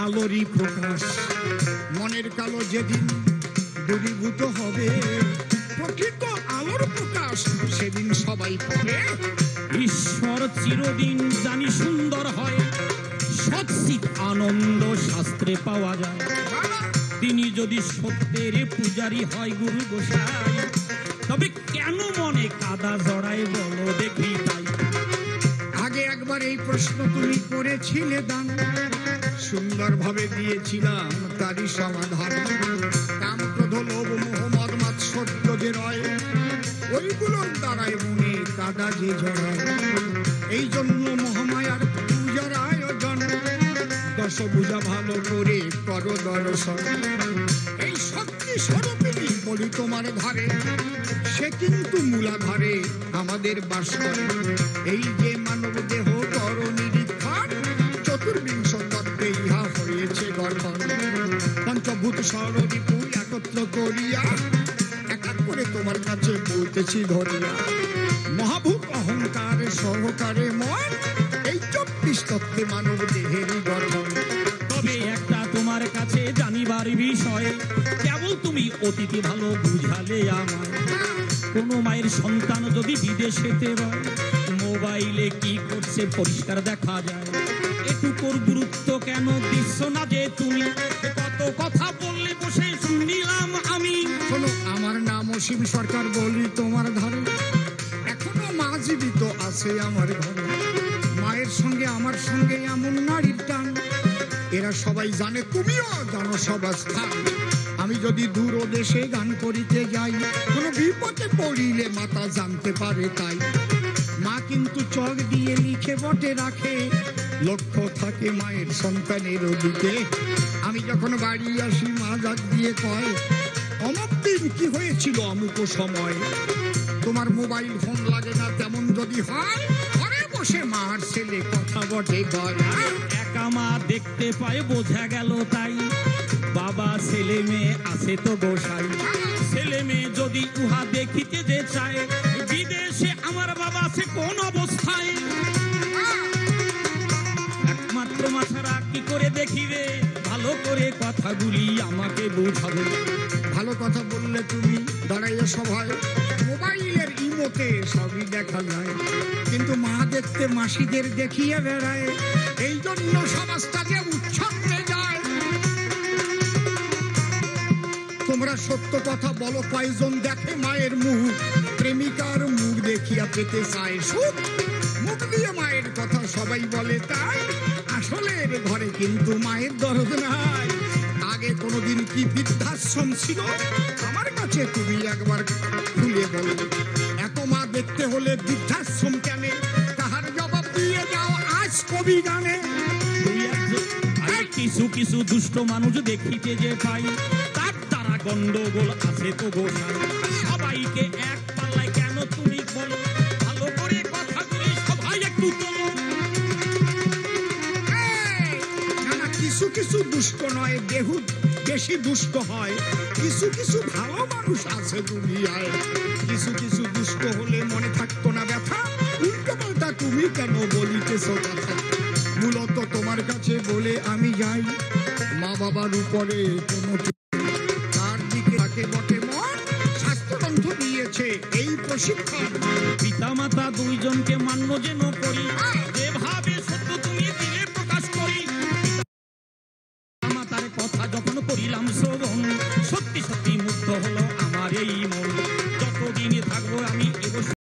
आलोरी प्रकाश मनेर कालो जेदिन दूरीभूत होबे प्रकृत आलोर प्रकाश सेदिन सबाई पाबे ईश्वर चिरदिन जानी सुंदर हय सच्चित आनंद शास्त्रे पावा जाय तिनी जदि सत्येर पुजारी हय गुरु गोसाई तबे केन मने कादा जड़ाय बोलो देखि ताई आगे एकबार एई प्रश्न तुमी करेछिले दान सुंदर भावे दिएछिलाम तारि समाधान काम क्रोध लोभ मोह मद मात्सर्य जे रय ओइगुलोर द्वाराय मने कादा जे जड़ाय एई जन्म महामायार पूजार आयोजन दश बुझा भालो करे करो दर्शन एई शक्ति स्वरूपिणी बलि तोमार धारे से किन्तु मूलाधारे आमादेर बास करे एई जे मानव देह कर निरीक्षण चतुर्विंश तत्वे इहा हयेछे गठन पंचभूत सर्वदिपु एकत्र करिया एकाक करे तोमार काछे बोलतेछि धरिया महाभूत अहंकार सहकारे मन एई 24 तत्वे मानव देहेर गठन गुरुत्व केन दिच्छो ना जे तुमि कत कथा बोलले बसे सुनिलाम আমার নাম অসীম সরকার বলি তোমার ধারে এখনো মা জীবিত আছে আমার ঘরে মায়ের সঙ্গে আমার সঙ্গে এমন নারীর টান এরা সবাই জানে তুমিও জানো সব স্থান আমি যদি দূর দেশে গান করিতে যাই কোনো বিপদে পড়িলে মাতা জানতে পারে তাই মা কিন্তু চোখ দিয়ে লিখে বটে রাখে লক্ষ্য থাকে মায়ের সন্তানের দিকে আমি যখন বাড়ি আসি মা ডাক দিয়ে কয় অমুক দিন কি হয়েছিল অমুক সময় তোমার মোবাইল ফোন লাগে না তেমন যদি হয় ঘরে বসে মার ছেলে কথা বটে একা মা দেখতে পায় বোঝা গেল তাই বাবা ছেলে মেয়ে আছে তো গোসাই ছেলে মেয়ে যদি উহা দেখিতে যে চায় বিদেশে আমার বাবা সে কোন অবস্থায় একমাত্র মাছারা কি করে দেখিবে ভালো করে কথাগুলি আমাকে বোঝাবে ভালো কথা বললে তুমি দাঁড়াইয়া সভায় মোবাইলের ইমোতে সবই দেখা যায় কিন্তু মা দেখতে মাসিদের দেখিয়ে বেড়ায় এই জন্য সমাজটা যে উচ্ছন্নে যায় তোমরা সত্য কথা বলো কয়জন দেখে মায়ের মুখ প্রেমিকার মুখ দেখিয়া পেতে চায় সুখ মুখ দিয়ে মায়ের কথা সবাই বলে তাই আসলে ঘরে কিন্তু মায়ের দরদ নাই আগে কোনোদিন কি বৃদ্ধাশ্রম ছিল আমার কাছে তুমি একবার খুলে বলো এত মা দেখতে হলে বৃদ্ধাশ্রম কেন তাহার জবাব দিয়ে যাও আজ কবি গানে কিছু কিছু দুষ্ট মানুষ দেখিতে যে পাই তার তারা গন্ডগোল আছে তো গোসাই সবাইকে এক পাল্লায় কেন তুমি বলো ভালো করে কথা বলি সবাই একটু কিছু কিছু দুষ্ট নয় দেহ বেশি দুষ্ট হয় কিছু কিছু ভালো মানুষ আছে দুনিয়ায় কিছু কিছু দুষ্ট হলে মনে থাকতো না ব্যথা উল্টো পাল্টা তুমি কেন বলিতেছ কথা মূলত তোমার কাছে বলে আমি যাই মা বাবার উপরে কোনো তার দিকে থাকে বটে মন শাস্ত্রগ্রন্থ দিয়েছে এই প্রশিক্ষণ পিতা মাতা দুইজনকে মান্য যেন করি এভাবে সত্য তুমি দিলে প্রকাশ করি কথা যখন করিলাম শ্রবণ সত্যি সত্যি